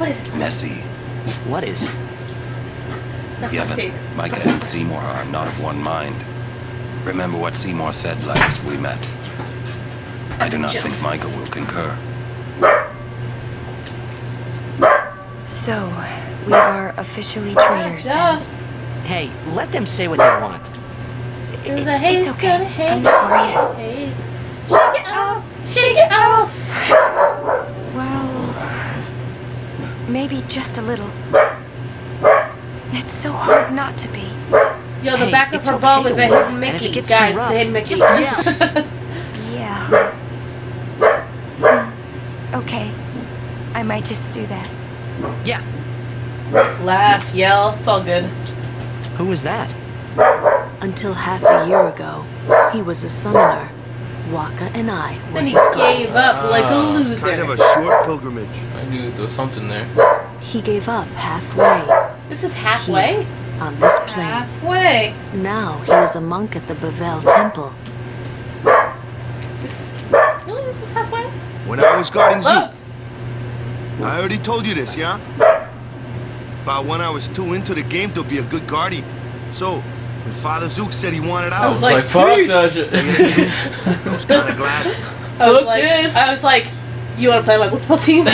What is it? Messy. What is? You haven't, Micah and Seymour are not of one mind. Remember what Seymour said last we met. I do not think Micah will concur. So, we are officially traitors then. Hey, let them say what they want. It's okay. I'm not worried. Shake it off! Shake it off! Maybe just a little. It's so hard not to be. Yo, the back of her ball is a hidden Mickey. Guys, it's a hidden Mickey. Yeah. Okay. I might just do that. Yeah. Laugh, yell, it's all good. Who was that? Until half a year ago, he was a summoner. Wakka and I. Then he gave up like a loser. It's kind of a short pilgrimage. I knew there was something there. He gave up halfway. This is halfway? He, on this plane. Halfway. Now he is a monk at the Bevelle temple. This is... Really? This is halfway? When I was guarding Zeus. I already told you this, yeah? About when I was 2 into the game to be a good guardian. So... And Father Zook said he wanted out. I was like, fuck that shit. I was kind of glad. I was like, you want to play my Blitzball team? You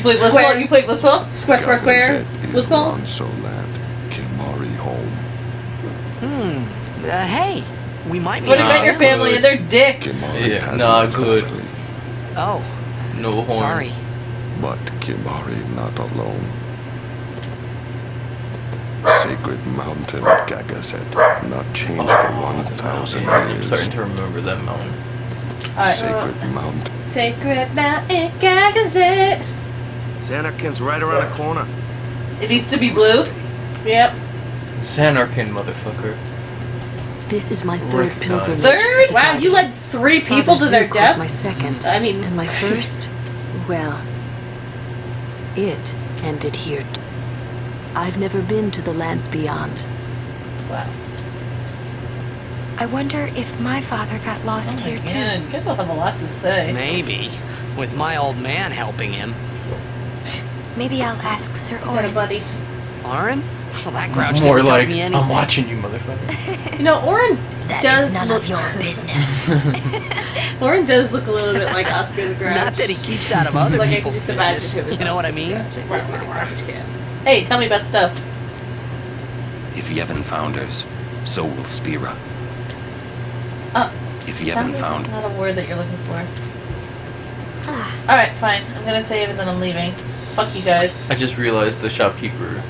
play Blitzball? Square. You play Blitzball? Square, square, square. Blitzball? So land, Kimahri home. Hey, we might be. What about your family and their dicks? Yeah, not good. Family. Oh. No horn. Sorry. But Kimahri not alone. Sacred mountain Gagazet, not changed for 1,000 years. I'm starting to remember that mountain. Sacred mountain. Sacred mountain Gagazet. Zanarkand's right around the corner. It needs to be blue. Yep. Zanarkand, motherfucker. This is my third pilgrimage. Third? Wow, you led 3 people to their death. My second. I mean, and my first. Well, it ended here. I've never been to the lands beyond. Wow. I wonder if my father got lost here too. Guess I'll have a lot to say. Maybe. With my old man helping him. Maybe I'll ask Sir Auron. Hey, buddy. Auron? Well, that grouch didn't tell me anything. I'm watching you, motherfucker. You know, Auron does look... That is none of your business. Auron does look a little bit like Oscar the Grouch. Not that he keeps out of other people's business. Like, I can just imagine it was you know what I mean? Hey, tell me about stuff. If Yevon found us, so will Spira. If Yevon found... That's not a word that you're looking for. Alright, fine. I'm gonna save it, then I'm leaving. Fuck you guys. I just realized the shopkeeper...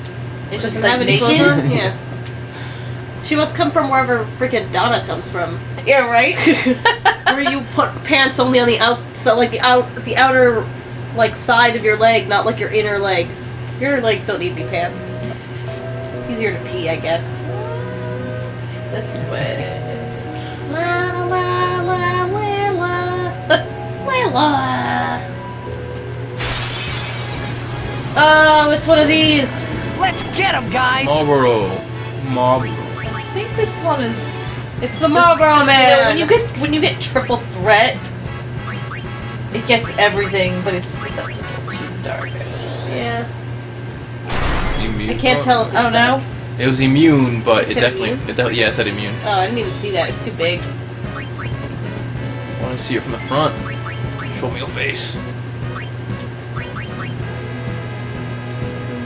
It's just an invitation? Yeah. She must come from wherever freaking Donna comes from. Yeah, right? Where you put pants only on the outside, like the outer, like, side of your leg, not like your inner legs. Your legs don't need any pants. Easier to pee, I guess. This way. La la la la la la la. Oh, it's one of these. Let's. Get him, guys! Marlboro. I think this one is... It's the Marlboro Man! You know, when you get triple threat, it gets everything, but it's susceptible to dark. Yeah. I can't tell if it's dark. No? It was immune, but it definitely... Yeah, it said immune. Oh, I didn't even see that. It's too big. I want to see it from the front. Show me your face.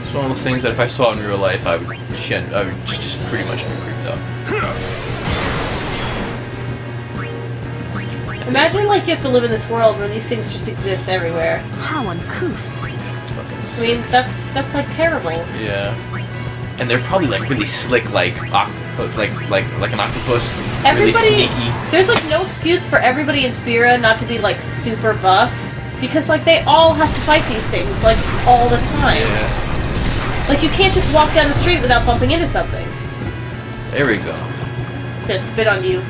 It's one of those things that if I saw it in real life, I would just pretty much be creeped out. Imagine like you have to live in this world where these things just exist everywhere. How uncouth! I mean, that's like terrible. Yeah, and they're probably like really slick, like octopus, like an octopus. Everybody, really sneaky. There's like no excuse for everybody in Spira not to be like super buff, because like they all have to fight these things like all the time. Yeah. Like, you can't just walk down the street without bumping into something. There we go. It's gonna spit on you.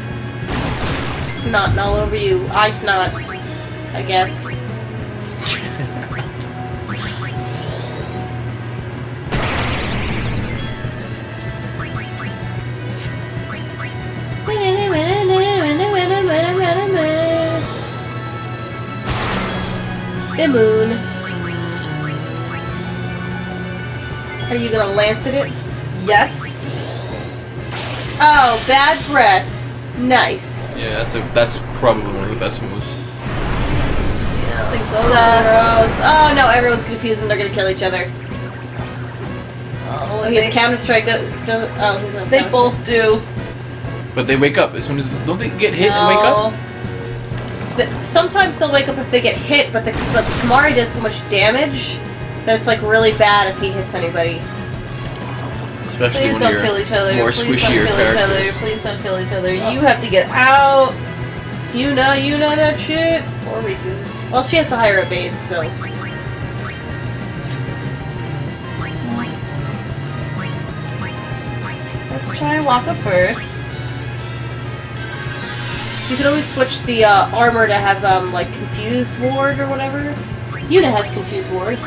Snotting all over you. I snot. I guess. The moon. Are you gonna lance at it? Yes. Oh, bad breath. Nice. Yeah, that's probably one of the best moves. Yeah, gross. Oh no, everyone's confused and they're gonna kill each other. Oh, he's Counter-Strike. They both do. But they wake up as soon as don't they get hit and wake up? Sometimes they'll wake up if they get hit, but Kimahri does so much damage. That's like really bad if he hits anybody. Especially please don't kill each other. Please don't kill each other. Oh. You have to get out. You know that shit. Or Rikku. Well, she has to hire a maid, so. Let's try Wakka first. You can always switch the armor to have like confused ward or whatever. Yuna has confused ward.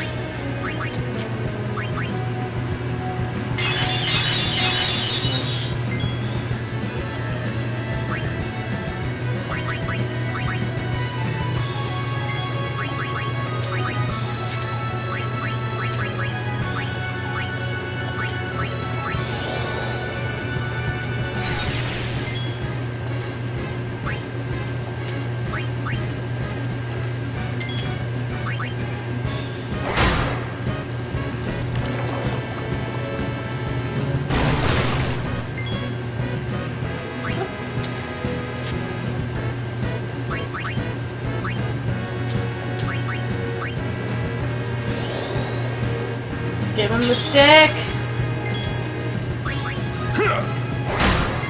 Give him the stick!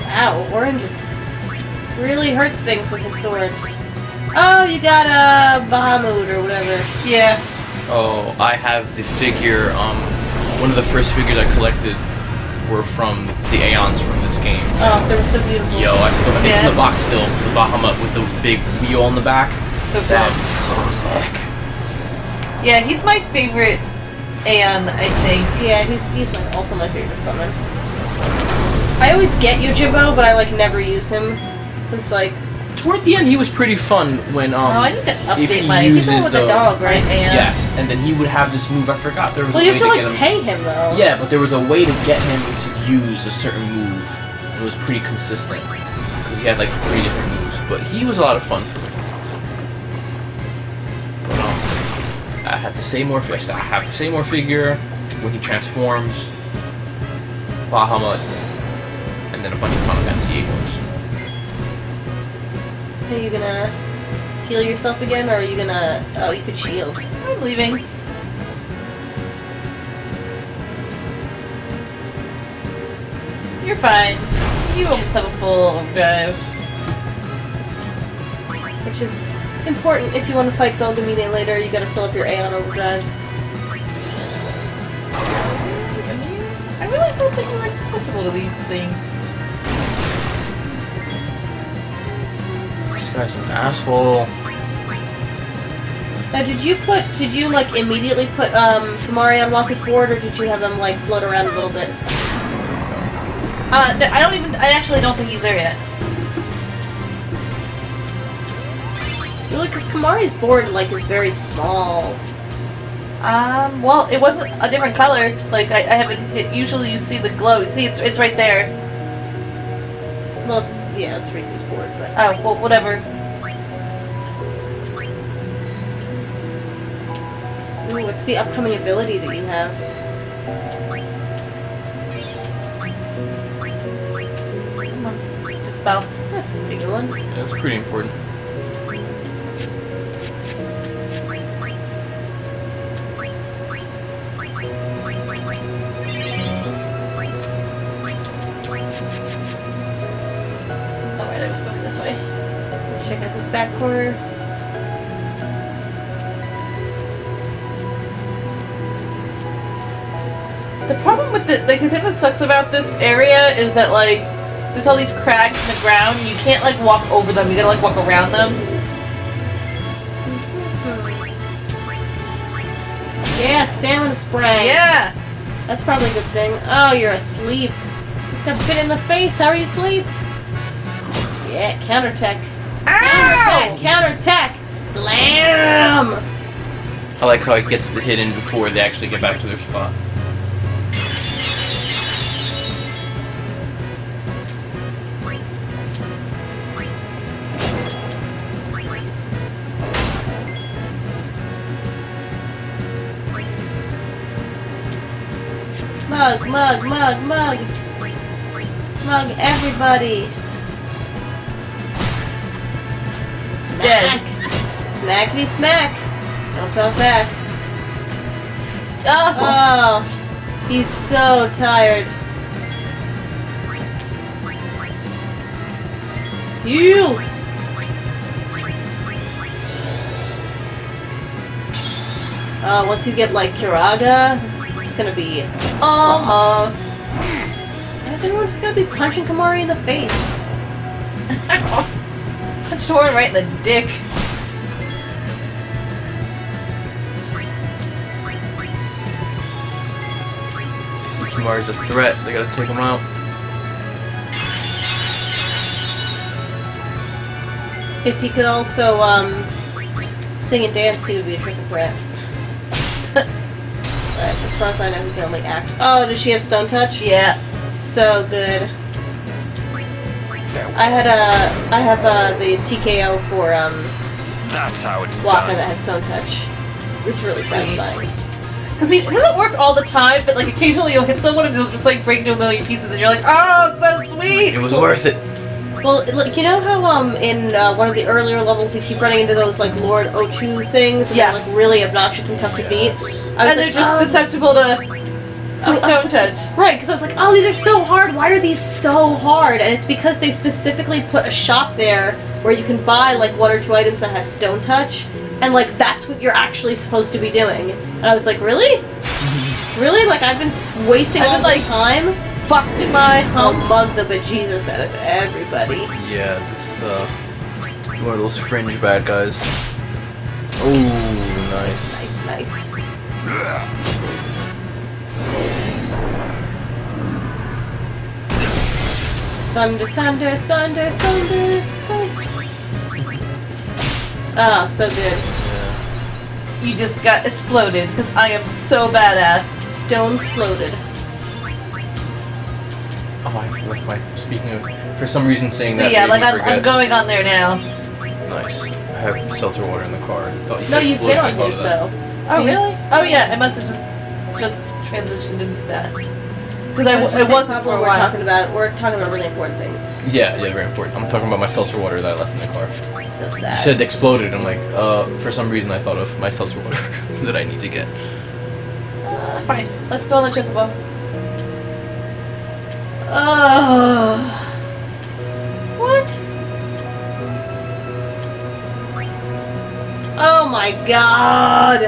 Wow, Auron just really hurts things with his sword. Oh, you got a Bahamut or whatever. Yeah. Oh, I have the figure. One of the first figures I collected were from the Aeons from this game. Oh, they were so beautiful. Yo, I still have it. It's in the box still. The Bahamut with the big wheel on the back. So bad. That's so sick. Yeah, he's my favorite. And I think he's also my favorite summon. I always get Yojimbo, but I like never use him. It's like toward the end he was pretty fun when Oh, I need to update my. He's the one with the dog, right? And yes, and then he would have this move. I forgot there was. Well, a you way have to like pay him though. Yeah, but there was a way to get him to use a certain move. It was pretty consistent because he had like 3 different moves, but he was a lot of fun for me. I have the Seymour figure. I have the Seymour figure when he transforms, Bahamut, and then a bunch of Final Fantasy X. Are you gonna heal yourself again, or are you gonna? Oh, you could shield. I'm leaving. You're fine. You almost have a full drive, which is. Important if you want to fight Belgemine later, you gotta fill up your Aeon overdrives. I really don't think you were susceptible to these things. This guy's an asshole. Now, did you like immediately put Kimahri on Wakka's board, or did you have him like float around a little bit? No, I actually don't think he's there yet. Really, because Kimahri's board like is very small. Well, it wasn't a different color. Like, I haven't. Usually, you see the glow. See, it's right there. Well, it's, yeah, it's Rikku's board, but oh, well, whatever. Ooh, what's the upcoming ability that you have? Come on, dispel. That's a pretty good one. Yeah, that's pretty important. Check out this back corner. The problem with the like the thing that sucks about this area is that like there's all these cracks in the ground. You can't like walk over them. You gotta like walk around them. Yeah, stamina spray. Yeah, that's probably a good thing. Oh, you're asleep. Just got bit in the face. How are you asleep? Yeah, counterattack. Counterattack! Counterattack! Blam! I like how it gets the hit in before they actually get back to their spot. Mug, mug, mug, mug! Mug everybody! Dead. Smackity smack. Don't talk back. Oh. Oh, he's so tired. You. Once you get like Kiraga, it's gonna be almost. Why is everyone just gonna be punching Kimahri in the face? Punched Auron right in the dick. So Kimahri's a threat. They gotta take him out. If he could also sing and dance, he would be a triple threat. But as far as I know, he can only act. Oh, does she have stone touch? Yeah. So good. I have the TKO for that's how it's Wakka done. That has stone touch. It's really satisfying. Cause it doesn't work all the time, but like occasionally you'll hit someone and they'll just like break into a million pieces, and you're like, oh, so sweet. It was worth it. Well, look, you know how in one of the earlier levels you keep running into those like Lord Ochu things, and yeah, they're like really obnoxious and tough to beat, and they're just susceptible to. Just stone touch. Right, because I was like, oh, these are so hard. Why are these so hard? And it's because they specifically put a shop there where you can buy, like, 1 or 2 items that have stone touch. And, like, that's what you're actually supposed to be doing. And I was like, really? Really? Like, I've been wasting all my time busting my hump. Mug the bejesus out of everybody. Yeah, this is, one of those fringe bad guys. Ooh, nice. Nice, nice, nice. Thunder, thunder, thunder, thunder, punch. Oh, so good. You just got exploded, because I am so badass. Stones floated. Oh, speaking of, for some reason saying so that yeah, like I'm going on there now. Nice. I have seltzer water in the car. No, you've been on this, though. Oh, see? Really? Oh, yeah, I must have just transitioned into that. Because I wasn't for a while. We're talking about really important things. Yeah, yeah, very important. I'm talking about my seltzer water that I left in the car. So sad. You said it exploded. I'm like, for some reason I thought of my seltzer water that I need to get. Fine. Let's go on the Chocobo. What? Oh my god!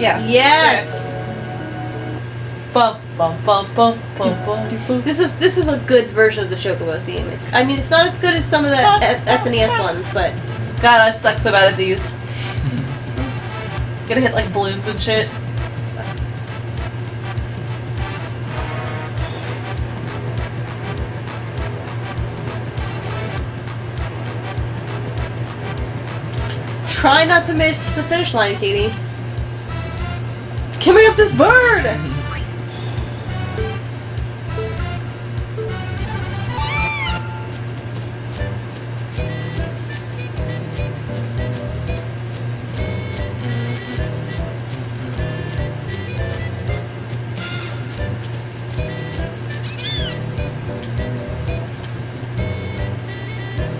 Yeah. Yes! Sure. Bump. Bum, bum, bum, bum, bum, bum. This is a good version of the Chocobo theme. It's, I mean, it's not as good as some of the SNES ones, but God, I suck so bad at these. Gonna hit like balloons and shit. Try not to miss the finish line, Katie. Get me off this bird!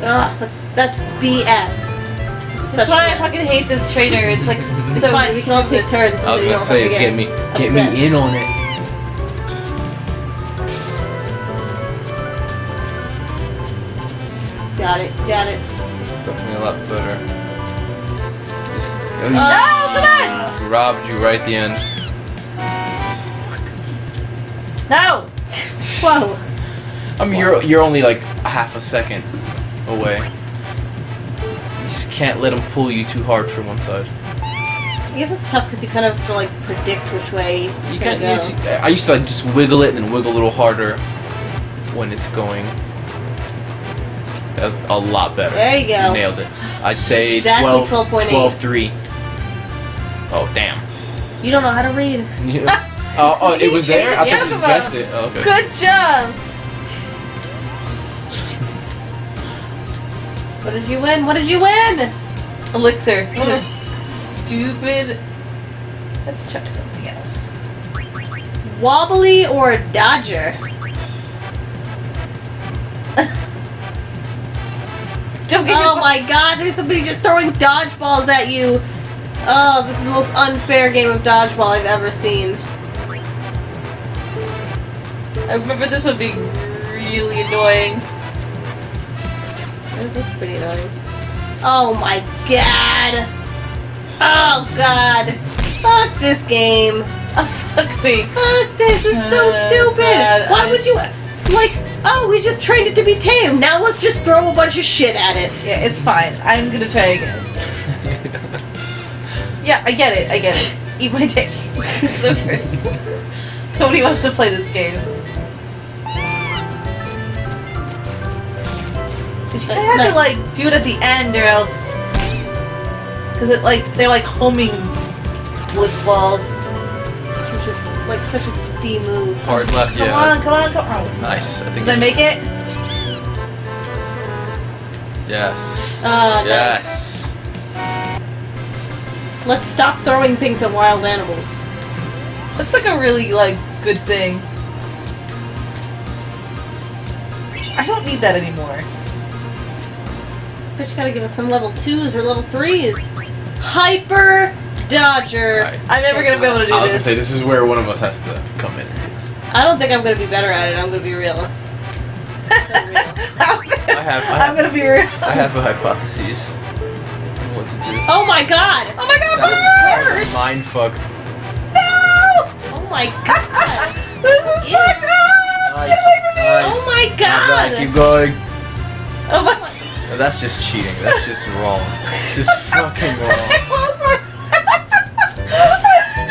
Ugh, that's BS. That's why I fucking hate this trainer. It's like so fine. We can all take turns. I was gonna say, get me in on it. Got it, got it. Definitely a lot better. Just, no, come on! Robbed you right at the end. Fuck. No. Whoa. I mean, you're only like half a second away. Just can't let him pull you too hard from one side. I guess it's tough because you kind of have to like predict which way it's you can go. I used to like just wiggle it and then wiggle a little harder when it's going. That's a lot better. There you go. You nailed it. I'd say exactly 12.3. Oh damn. You don't know how to read. Yeah. Oh, it was there. I thought you just guessed it. Oh, okay. Good job. What did you win? What did you win? Elixir. What a stupid... Let's check something else. Wobbly or a dodger? Oh my god, there's somebody just throwing dodgeballs at you. Oh, this is the most unfair game of dodgeball I've ever seen. I remember this one being really annoying. That's pretty annoying. Oh my god! Oh god! Fuck this game! Oh, fuck me! Fuck this! This is so stupid! God, why would you like? Oh, we just trained it to be tame. Now let's just throw a bunch of shit at it. Yeah, it's fine. I'm gonna try again. Yeah, I get it. I get it. Eat my dick. The first. Nobody wants to play this game. I had to like do it at the end, or else, because it like they're like homing Blitzballs, which is like such a D move. Hard left, yeah. Come on! It's nice. I think. Did I make it? Yes. Yes. Nice. Let's stop throwing things at wild animals. That's like a really like good thing. I don't need that anymore. But you gotta give us some level 2s or level 3s. Hyper Dodger. Right. I'm never gonna be able to do this. I was gonna say, this is where one of us has to come in. I don't think I'm gonna be better at it. I'm gonna be real. I'm gonna be real. I have a hypothesis. What to do. Oh my god! Oh my god, birds! Mindfuck. No! Oh my god! This is fucked up! Nice. Get away from me! Nice. Oh my god! Keep going. Oh my god. No, that's just cheating. That's just wrong. It's just fucking wrong. I lost my... This is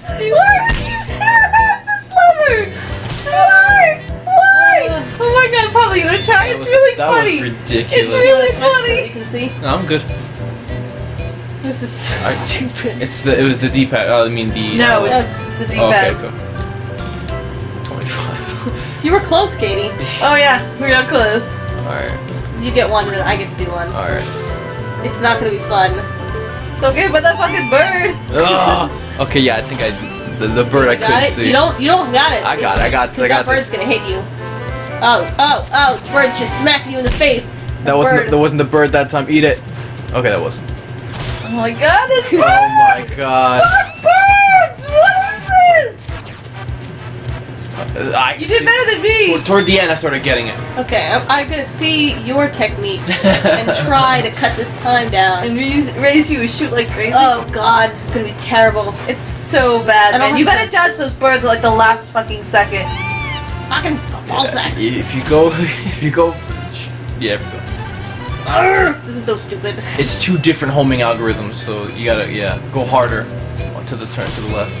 ridiculous! Why would you have this lever? Why? Why? Oh my god, probably you would try. It's really funny. That was ridiculous. It's really funny. You can see. No, I'm good. This is so stupid. It was the D-pad. Oh, I mean the... No, it's the D-pad. Oh, okay, cool. 25. You were close, Katie. Oh yeah, we got close. Alright. You get one, I get to do one. Alright. It's not gonna be fun. Don't get hit by that fucking bird! Ugh. Okay, yeah, I think the bird I couldn't see. You don't got it. I got it. That bird's gonna hit you. Oh, bird's just smacking you in the face. That wasn't the bird that time, eat it. Okay, that wasn't. Oh my god, this bird! Oh my god. Fuck birds! You did better than me! Toward the end I started getting it. Okay, I'm gonna see your technique and try to cut this time down. And raise you and shoot like crazy. Oh god, this is gonna be terrible. It's so bad, man. You gotta dodge those birds like the last fucking second. Fucking ball sacks. If you go... Yeah, Arrgh! This is so stupid. It's two different homing algorithms, so you gotta, yeah, go harder to the turn to the left.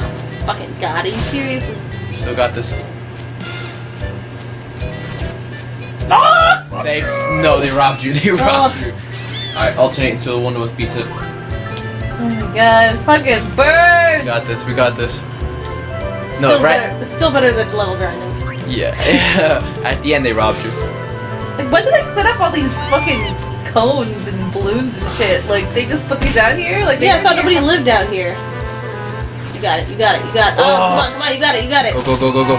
Oh, fucking God, are you serious? Still got this. Ah! Thanks. No, they robbed you. They robbed you. Alright, alternate until one of us beats it. Oh my God, fucking birds! We got this, we got this. It's no, still right? Better. It's still better than level grinding. Yeah. At the end, they robbed you. Like, when did they set up all these fucking cones and balloons and shit? Like, they just put these out here? Like, yeah, I thought nobody lived out here. You got it, you got it, you got it. Oh, come on, come on, you got it, you got it. Go, go, go, go, go. Oh,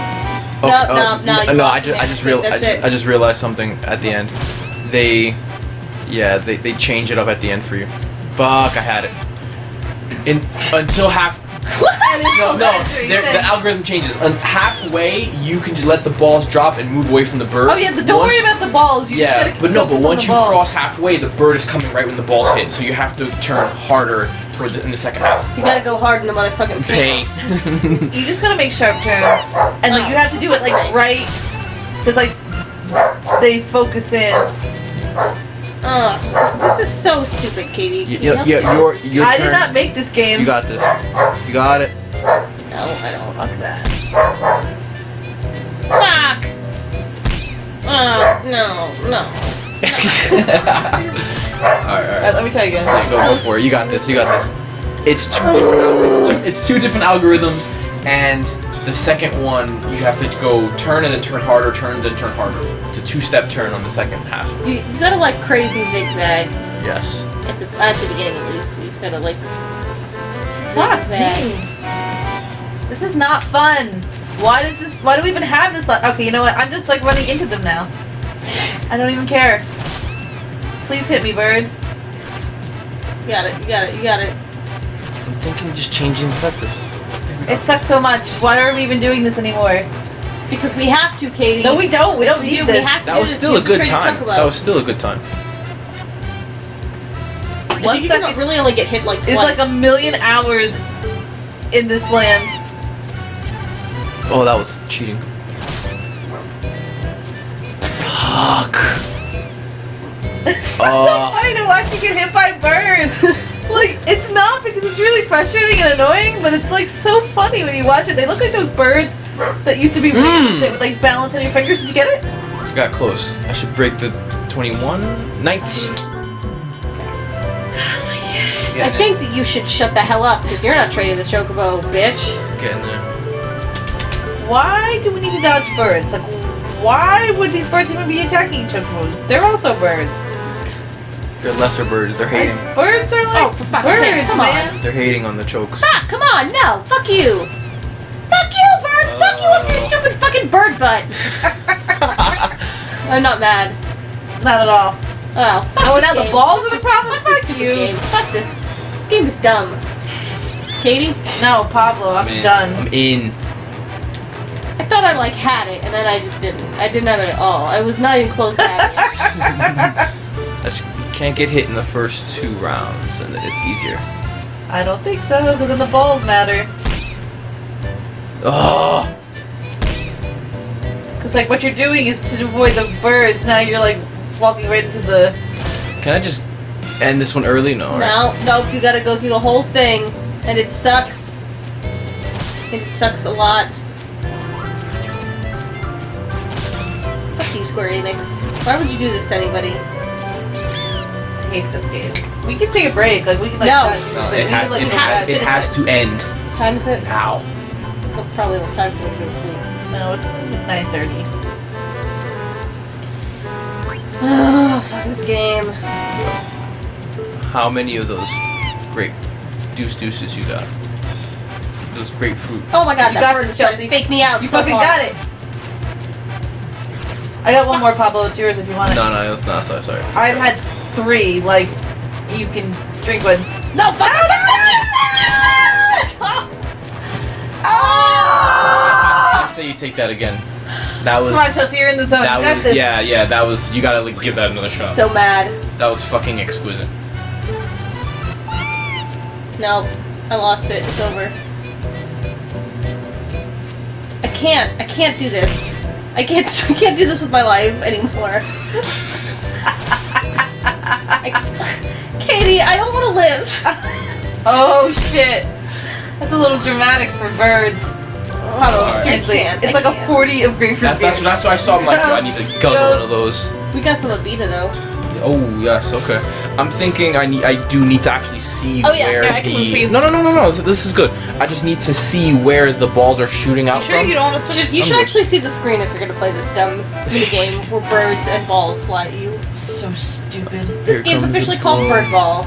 no, oh, no, no. No, I just realized something at the end. They... Yeah, they change it up at the end for you. Fuck, I had it. Until half... No, no, the algorithm changes. Halfway, you can just let the balls drop and move away from the bird. Oh yeah, don't worry about the balls. You yeah, just gotta but once you cross halfway, the bird is coming right when the balls hit, so you have to turn harder toward in the second half. You gotta go hard in the motherfucking paint. You just gotta make sharp turns, and like you have to do it like right, because like they focus in. This is so stupid, Katie. Your turn. I did not make this game. You got this. You got it. No, I don't. Fuck that. Fuck! No, no. Alright, let me try again. Right, go for it. You got this, you got this. It's two different, it's two different algorithms, and the second one, you have to go turn and then turn harder, turn then turn harder. It's a two-step turn on the second half. You gotta like crazy zigzag. Yes. At the beginning at least, you just gotta like zigzag. This is not fun. Why do we even have this? Okay, you know what? I'm just like running into them now. I don't even care. Please hit me, bird. You got it. You got it. You got it. I'm thinking just changing the factors. It sucks so much. Why are we even doing this anymore? Because we have to, Katie. No, we don't. We don't need this. That was still a good time. That was still a good time. One second, you really only get hit like twice. It's like a million hours in this land. Oh, that was cheating. Fuck. It's just so funny to watch you get hit by birds. Like, it's not because it's really frustrating and annoying, but it's like so funny when you watch it. They look like those birds that used to be really, that would like balance on your fingers. Did you get it? I got close. I should break the 21, 19. Oh my gosh. I think that you should shut the hell up because you're not trading the Chocobo, bitch. Getting there. Why do we need to dodge birds? Like, why would these birds even be attacking Chocobos? They're also birds. They're lesser birds. They're hating. Like, birds are like birds, come man. On. They're hating on the chokes. Fuck! Come on! No! Fuck you! Fuck you, bird! Fuck you up your stupid fucking bird butt! I'm not mad. Not at all. Oh, fuck oh, now game. The balls fuck are the problem? Fuck you! Game. Fuck this. This game is dumb. Katie? No, Pablo. I'm done. I'm in. I thought I like had it, and then I just didn't. I didn't have it at all. I was not even close to having it. That's can't get hit in the first two rounds, and it's easier. I don't think so, because then the balls matter. Oh. Because like what you're doing is to avoid the birds. Now you're like walking right into the. Can I just end this one early? No. Right. No, nope. You got to go through the whole thing, and it sucks. It sucks a lot. Fuck you, Square Enix. Why would you do this to anybody? This game. We can take a break. Like we can like. It has to end. What time is it? Now. It's probably almost time for me to go to sleep. No, it's 9:30. Oh, fuck this game. How many of those grape deuces you got? Those grapefruit. Oh my God! You got this, Chelsea. Fake me out. You so fucking hard. Got it. I got one more, Pablo. It's yours if you want it. No, no, that's not. Sorry. I've had. Three, like, you can drink one. No, fuck! No! Oh! Say you take that again. That was. Come on, Chelsea, you're in the zone. That was, yeah, that was. You gotta like, give that another shot. So mad. That was fucking exquisite. No, I lost it. It's over. I can't do this. I can't do this with my life anymore. Oh shit! That's a little dramatic for birds. Oh, seriously, it's like a 40 of grapefruit beer. That's what I saw. I'm like, I need to guzzle one of those. We got some libido though. Oh yes, okay. I'm thinking I do need to actually see where I can move for you. No. This is good. I just need to see where the balls are shooting out from. You don't want to switch it? You should actually see the screen if you're gonna play this dumb mini game where birds and balls fly at you. So stupid. This game's officially called Bird Ball.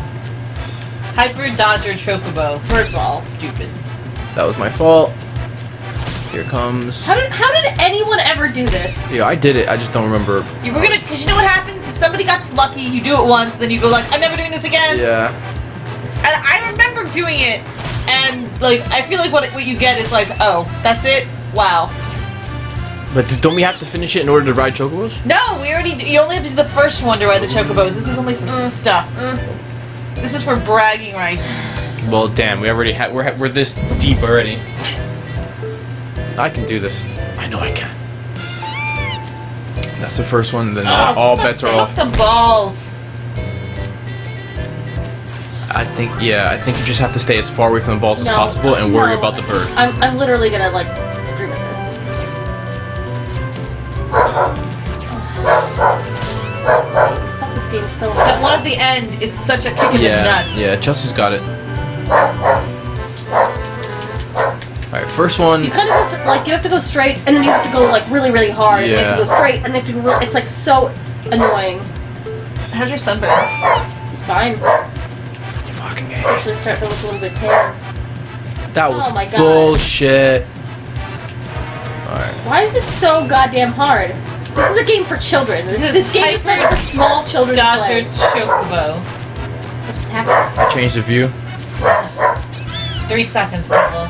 Hyper Dodger Chocobo. Bird Ball. Stupid. That was my fault. Here comes. How did anyone ever do this? Yeah, I did it. I just don't remember. You were gonna, cause you know what happens? If somebody gets lucky, you do it once, then you go like, I'm never doing this again. Yeah. And I remember doing it, and like, I feel like what you get is like, oh, that's it. Wow. But don't we have to finish it in order to ride chocobos? No, we already. You only have to do the first one to ride the chocobos. This is only for stuff. This is for bragging rights. Well, damn, we already had. We're this deep already. I can do this. I know I can. That's the first one, then all bets are off. The balls. I think you just have to stay as far away from the balls as possible and worry about the bird. I'm literally gonna like scream at this. Fuck this game so much. That one at the end is such a kick in the nuts. Yeah, Chelsea's got it. Alright, first one. You kind of have to, like, you have to go straight, and then you have to go, like, really, really hard, and you have to go straight, and then you have to go really, it's, like, so annoying. How's your sunburn? It's fine. Fucking A. Actually starting to look a little bit tan. That was bullshit. Alright. Why is this so goddamn hard? This is a game for children. This game is meant for small children to play. Dodger Chocobo. What just happened? I changed the view. 3 seconds, probably.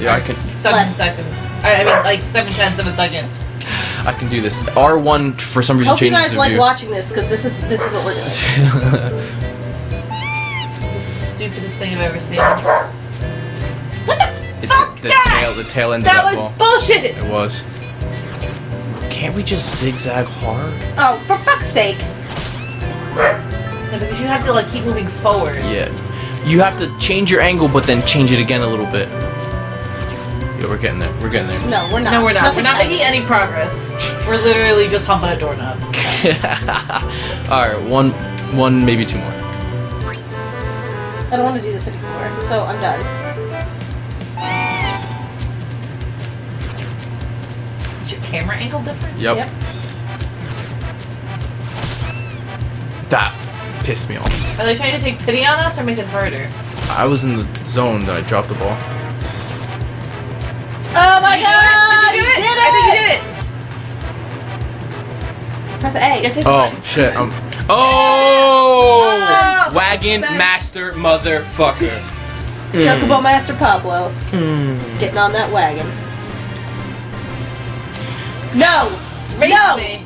Yeah, I can. 7 seconds. I mean, like 7 tenths of a second. I can do this. R1 for some reason changes the view. Hope you guys like watching this because this is what we're doing. This is the stupidest thing I've ever seen. What the fuck? The tail end of that ball. That was bullshit. It was. Can't we just zigzag hard? Oh, for fuck's sake! No, because you have to like keep moving forward. Yeah, you have to change your angle, but then change it again a little bit. Yeah, we're getting there. We're getting there. No, we're not. No, we're not. Nothing. We're not making any progress. We're literally just humping a doorknob. Alright, one, maybe two more. I don't want to do this anymore, so I'm done. Is your camera angle different? Yep. That pissed me off. Are they trying to take pity on us or make it harder? I was in the zone that I dropped the ball. Oh my god! You did it! I think you did it! Press A. You have to shit. Oh! Wagon Master Motherfucker. Chocobo Master Pablo. Getting on that wagon. No! Race me!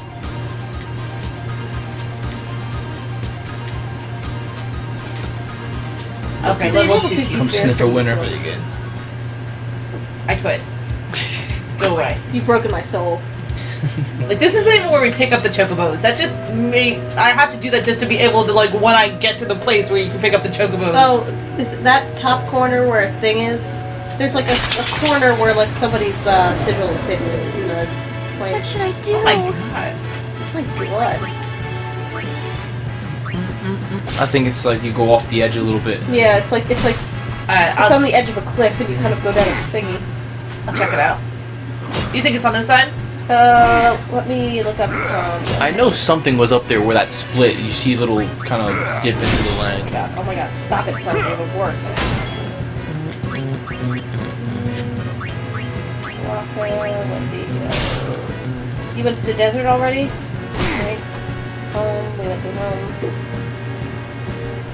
Okay, come sniff a winner. Really good. I quit. Go away. You've broken my soul. Like, this isn't even where we pick up the chocobos. That just me. I have to do that just to be able to, like, when I get to the place where you can pick up the chocobos. Oh, is it that top corner where a thing is? There's, like, a corner where, like, somebody's sigil is hidden in the plane. What should I do? Oh, my God. My blood. I think it's, like, you go off the edge a little bit. Yeah, it's like... it's on the edge of a cliff and you kind of go down the thingy. I'll check it out. You think it's on this side? Let me look up. I know something was up there where that split. You see little kind of dip into the land. Oh my god, stop it, fucking the worst. You went to the desert already? Okay. We went to home.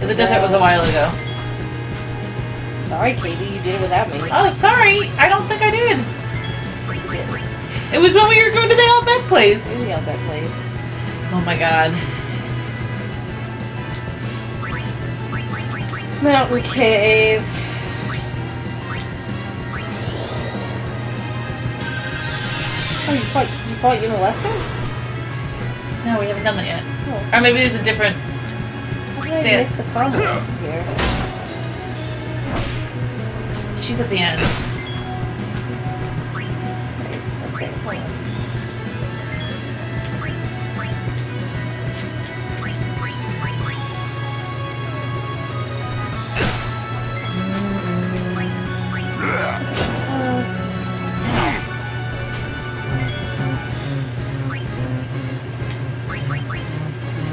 The desert was a while ago. Sorry, Katie, you did it without me. Oh, sorry. I don't think I did. Yes, you did. It was when we were going to the Outback place. In the Outback place. Oh my god. Mountain cave. Oh, you fought Yuna last time? No, we haven't done that yet. Oh. Or maybe there's a different... I missed the conference here. She's at the end.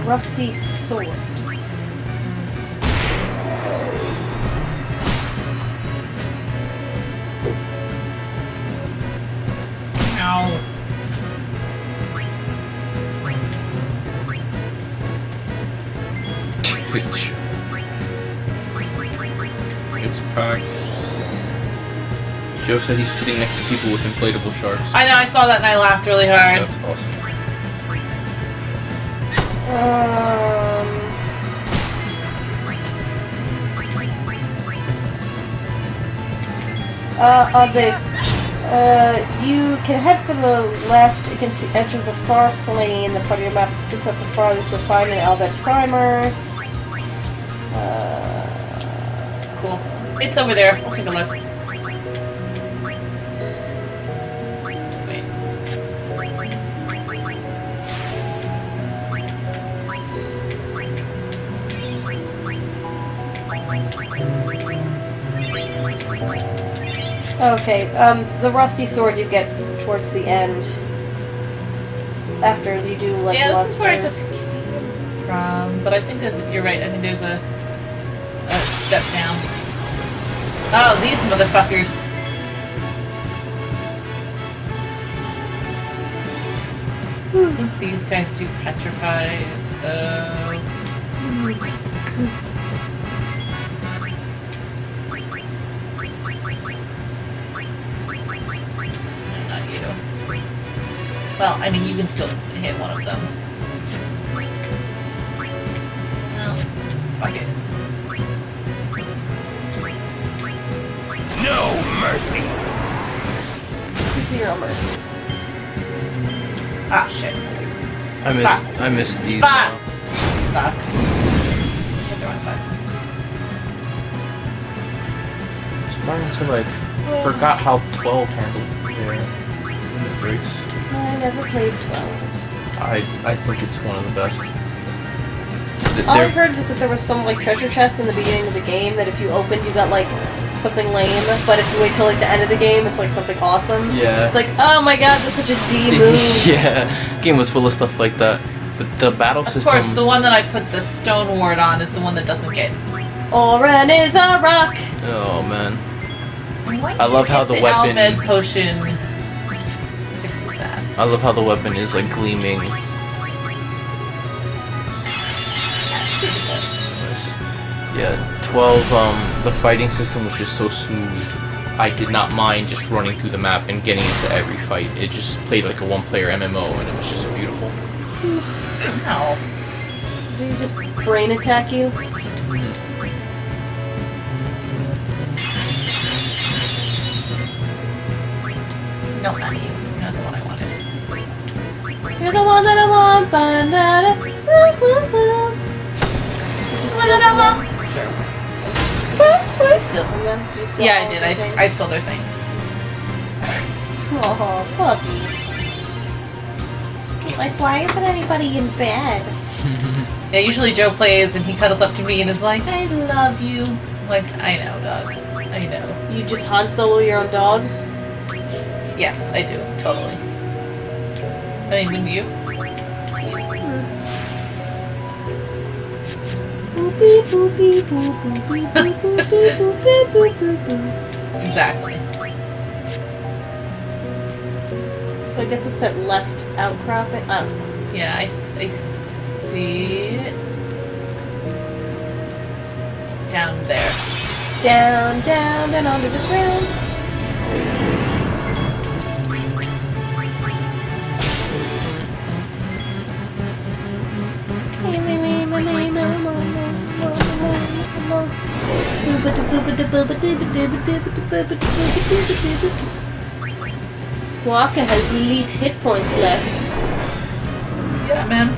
Rusty sword. Ow. Twitch. It's packed. Joe said he's sitting next to people with inflatable sharks. I know, I saw that and I laughed really hard. That's awesome. You can head for the left against the edge of the far plane. The part of your map that sits up the farthest will find an Albert primer. Cool. It's over there. We'll take a look. Okay, the rusty sword you get towards the end. After you do, like, yeah, this is where I just came from. But I think there's, you're right, I think there's a step down. Oh, these motherfuckers. I think these guys do petrify, so... Well, I mean, you can still hit one of them. No. Fuck it. No mercy! Zero mercies. Ah, shit. I missed these. Fuck! Fuck. Hit the wrong button. I'm starting to, like, forgot how 12 handled their breaks. I never played 12. I think it's one of the best. All I heard was that there was some, like, treasure chest in the beginning of the game that if you opened you got, like, something lame, but if you wait till, like, the end of the game it's, like, something awesome. Yeah. It's like, oh my god, that's such a D move. Yeah. Game was full of stuff like that. But the battle system... Of course, the one that I put the stone ward on is the one that doesn't get... Auron is a rock! Oh, man. I love how the weapon... Almed potion... I love how the weapon is, like, gleaming. Yeah, 12, the fighting system was just so smooth. I did not mind just running through the map and getting into every fight. It just played like a one-player MMO, and it was just beautiful. Ow. Did you just brain attack you? No, not you. You're not the one I wanted. You're the one that I want, but I'm not a... Did you steal them? Yeah, I did. I stole their things. Oh, puppies. Like, why isn't anybody in bed? Yeah, usually Joe plays and he cuddles up to me and is like, I love you. I'm like, I know, dog. I know. You just Han Solo your own dog? Yes, I do. Totally. I mean, wouldn't you? Exactly. So I guess it's that left outcropping? Oh. Yeah, I see it. Down there. Down, down, down onto the ground. Wakka has elite hit points left. Yeah, man.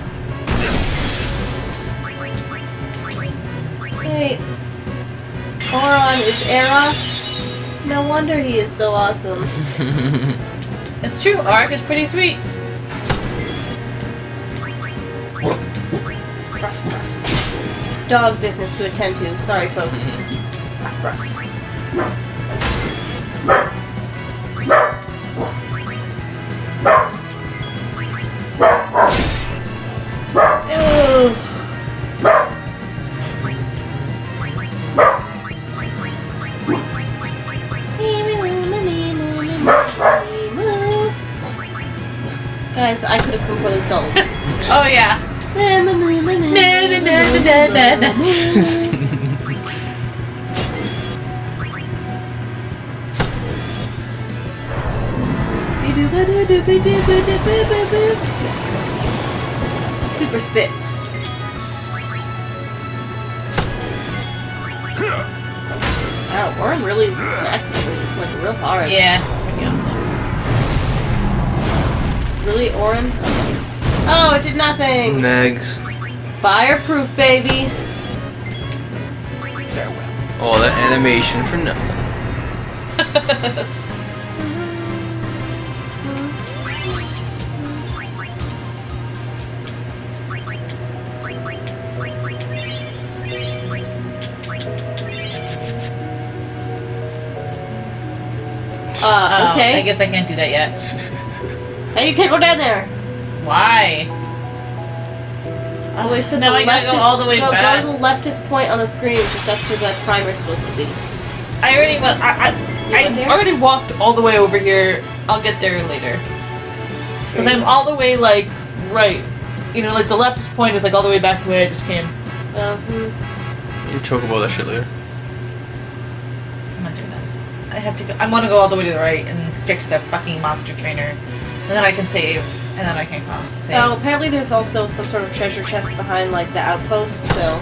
Hey. Auron is Era. No wonder he is so awesome. It's true, Ark is pretty sweet. Dog business to attend to. Sorry, folks. Guys, I could have composed all of this. Oh, yeah. Super spit. Wow, Auron really smacks this like real hard. Yeah, pretty awesome. Really, Auron? Oh, it did nothing. Nags. Fireproof, baby. Farewell. All the animation for nothing. Okay. I guess I can't do that yet. Hey, you can't go down there. Why? Well, they said now the I gotta go all the way back. Go to the leftist point on the screen because that's where that primer's supposed to be. I already went. I already walked all the way over here. I'll get there later. Because I'm all the way like right. You know, like the leftist point is like all the way back the way I just came. You Chocobo that shit later. I'm not doing that. I have to go. I want to go all the way to the right and get to that fucking monster trainer, and then I can save. And then I can come. So apparently there's also some sort of treasure chest behind like the outpost, so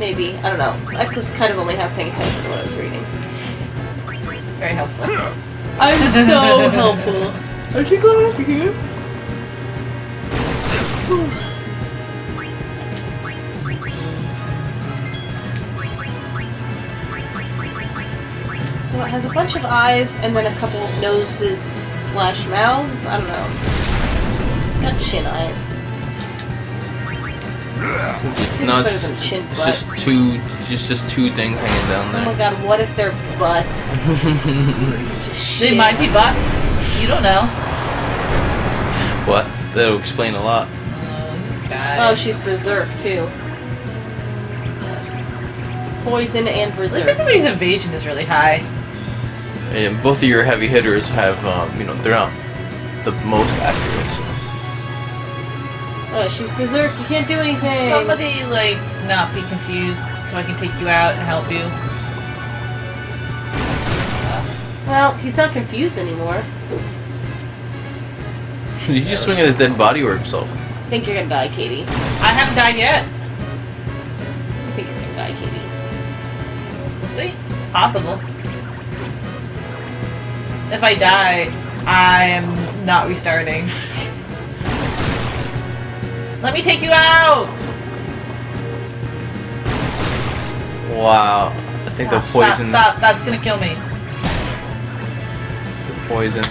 maybe, I don't know. I was kind of only half paying attention to what I was reading. Very helpful. I'm so helpful. Aren't you glad I'm here? So it has a bunch of eyes and then a couple noses / mouths. I don't know. Got chin eyes. It's not. It's just two. It's just two things hanging down there. Oh my god! What if they're butts? They might be butts. You don't know. What? That'll explain a lot. Oh god. Oh, she's berserk too. Poison and berserk. At least everybody's evasion is really high. And both of your heavy hitters have, you know, they're not the most accurate. So. Oh, she's berserk. You can't do anything. Can somebody, like, not be confused so I can take you out and help you? Well, he's not confused anymore. So. Did you just swing at his dead body or himself? I think you're gonna die, Katie. I haven't died yet. I think you're gonna die, Katie. We'll see. Possible. If I die, I am not restarting. Let me take you out! Wow. I think the poison... Stop, that's gonna kill me. The poison.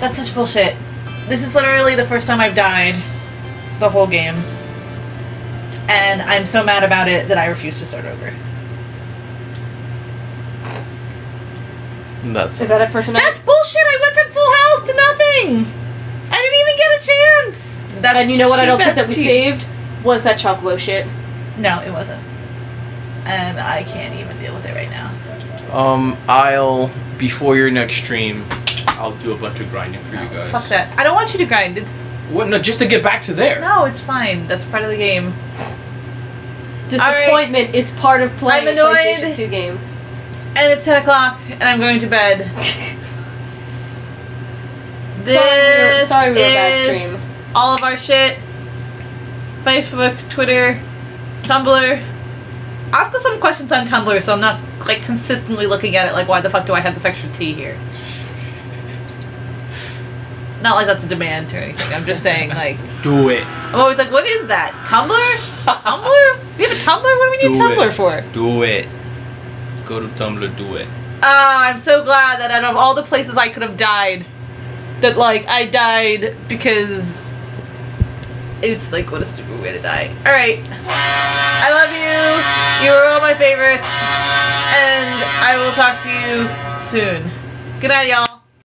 That's such bullshit. This is literally the first time I've died the whole game. And I'm so mad about it that I refuse to start over. That's... Is that a first enough? That's bullshit! I went from full health to nothing! I didn't even get a chance! That's and you know what I don't think that we saved? Was that Chocobo shit. No, it wasn't. And I can't even deal with it right now. I'll... Before your next stream, I'll do a bunch of grinding for you guys. Fuck that. I don't want you to grind. It's... What? No, just to get back to there. No, it's fine. That's part of the game. Disappointment is part of playing a PlayStation 2 game. And it's 10 o'clock, and I'm going to bed. This sorry we were a bad stream. All of our shit. Facebook, Twitter, Tumblr. Ask us some questions on Tumblr so I'm not like consistently looking at it like why the fuck do I have this extra T here? Not like that's a demand or anything. I'm just saying like do it. I'm always like, what is that? Tumblr? We have a Tumblr? What do we need Tumblr for? Do it. Go to Tumblr, do it. I'm so glad that out of all the places I could have died, that like I died because it's like what a stupid way to die. All right, I love you. You are all my favorites, and I will talk to you soon. Good night, y'all.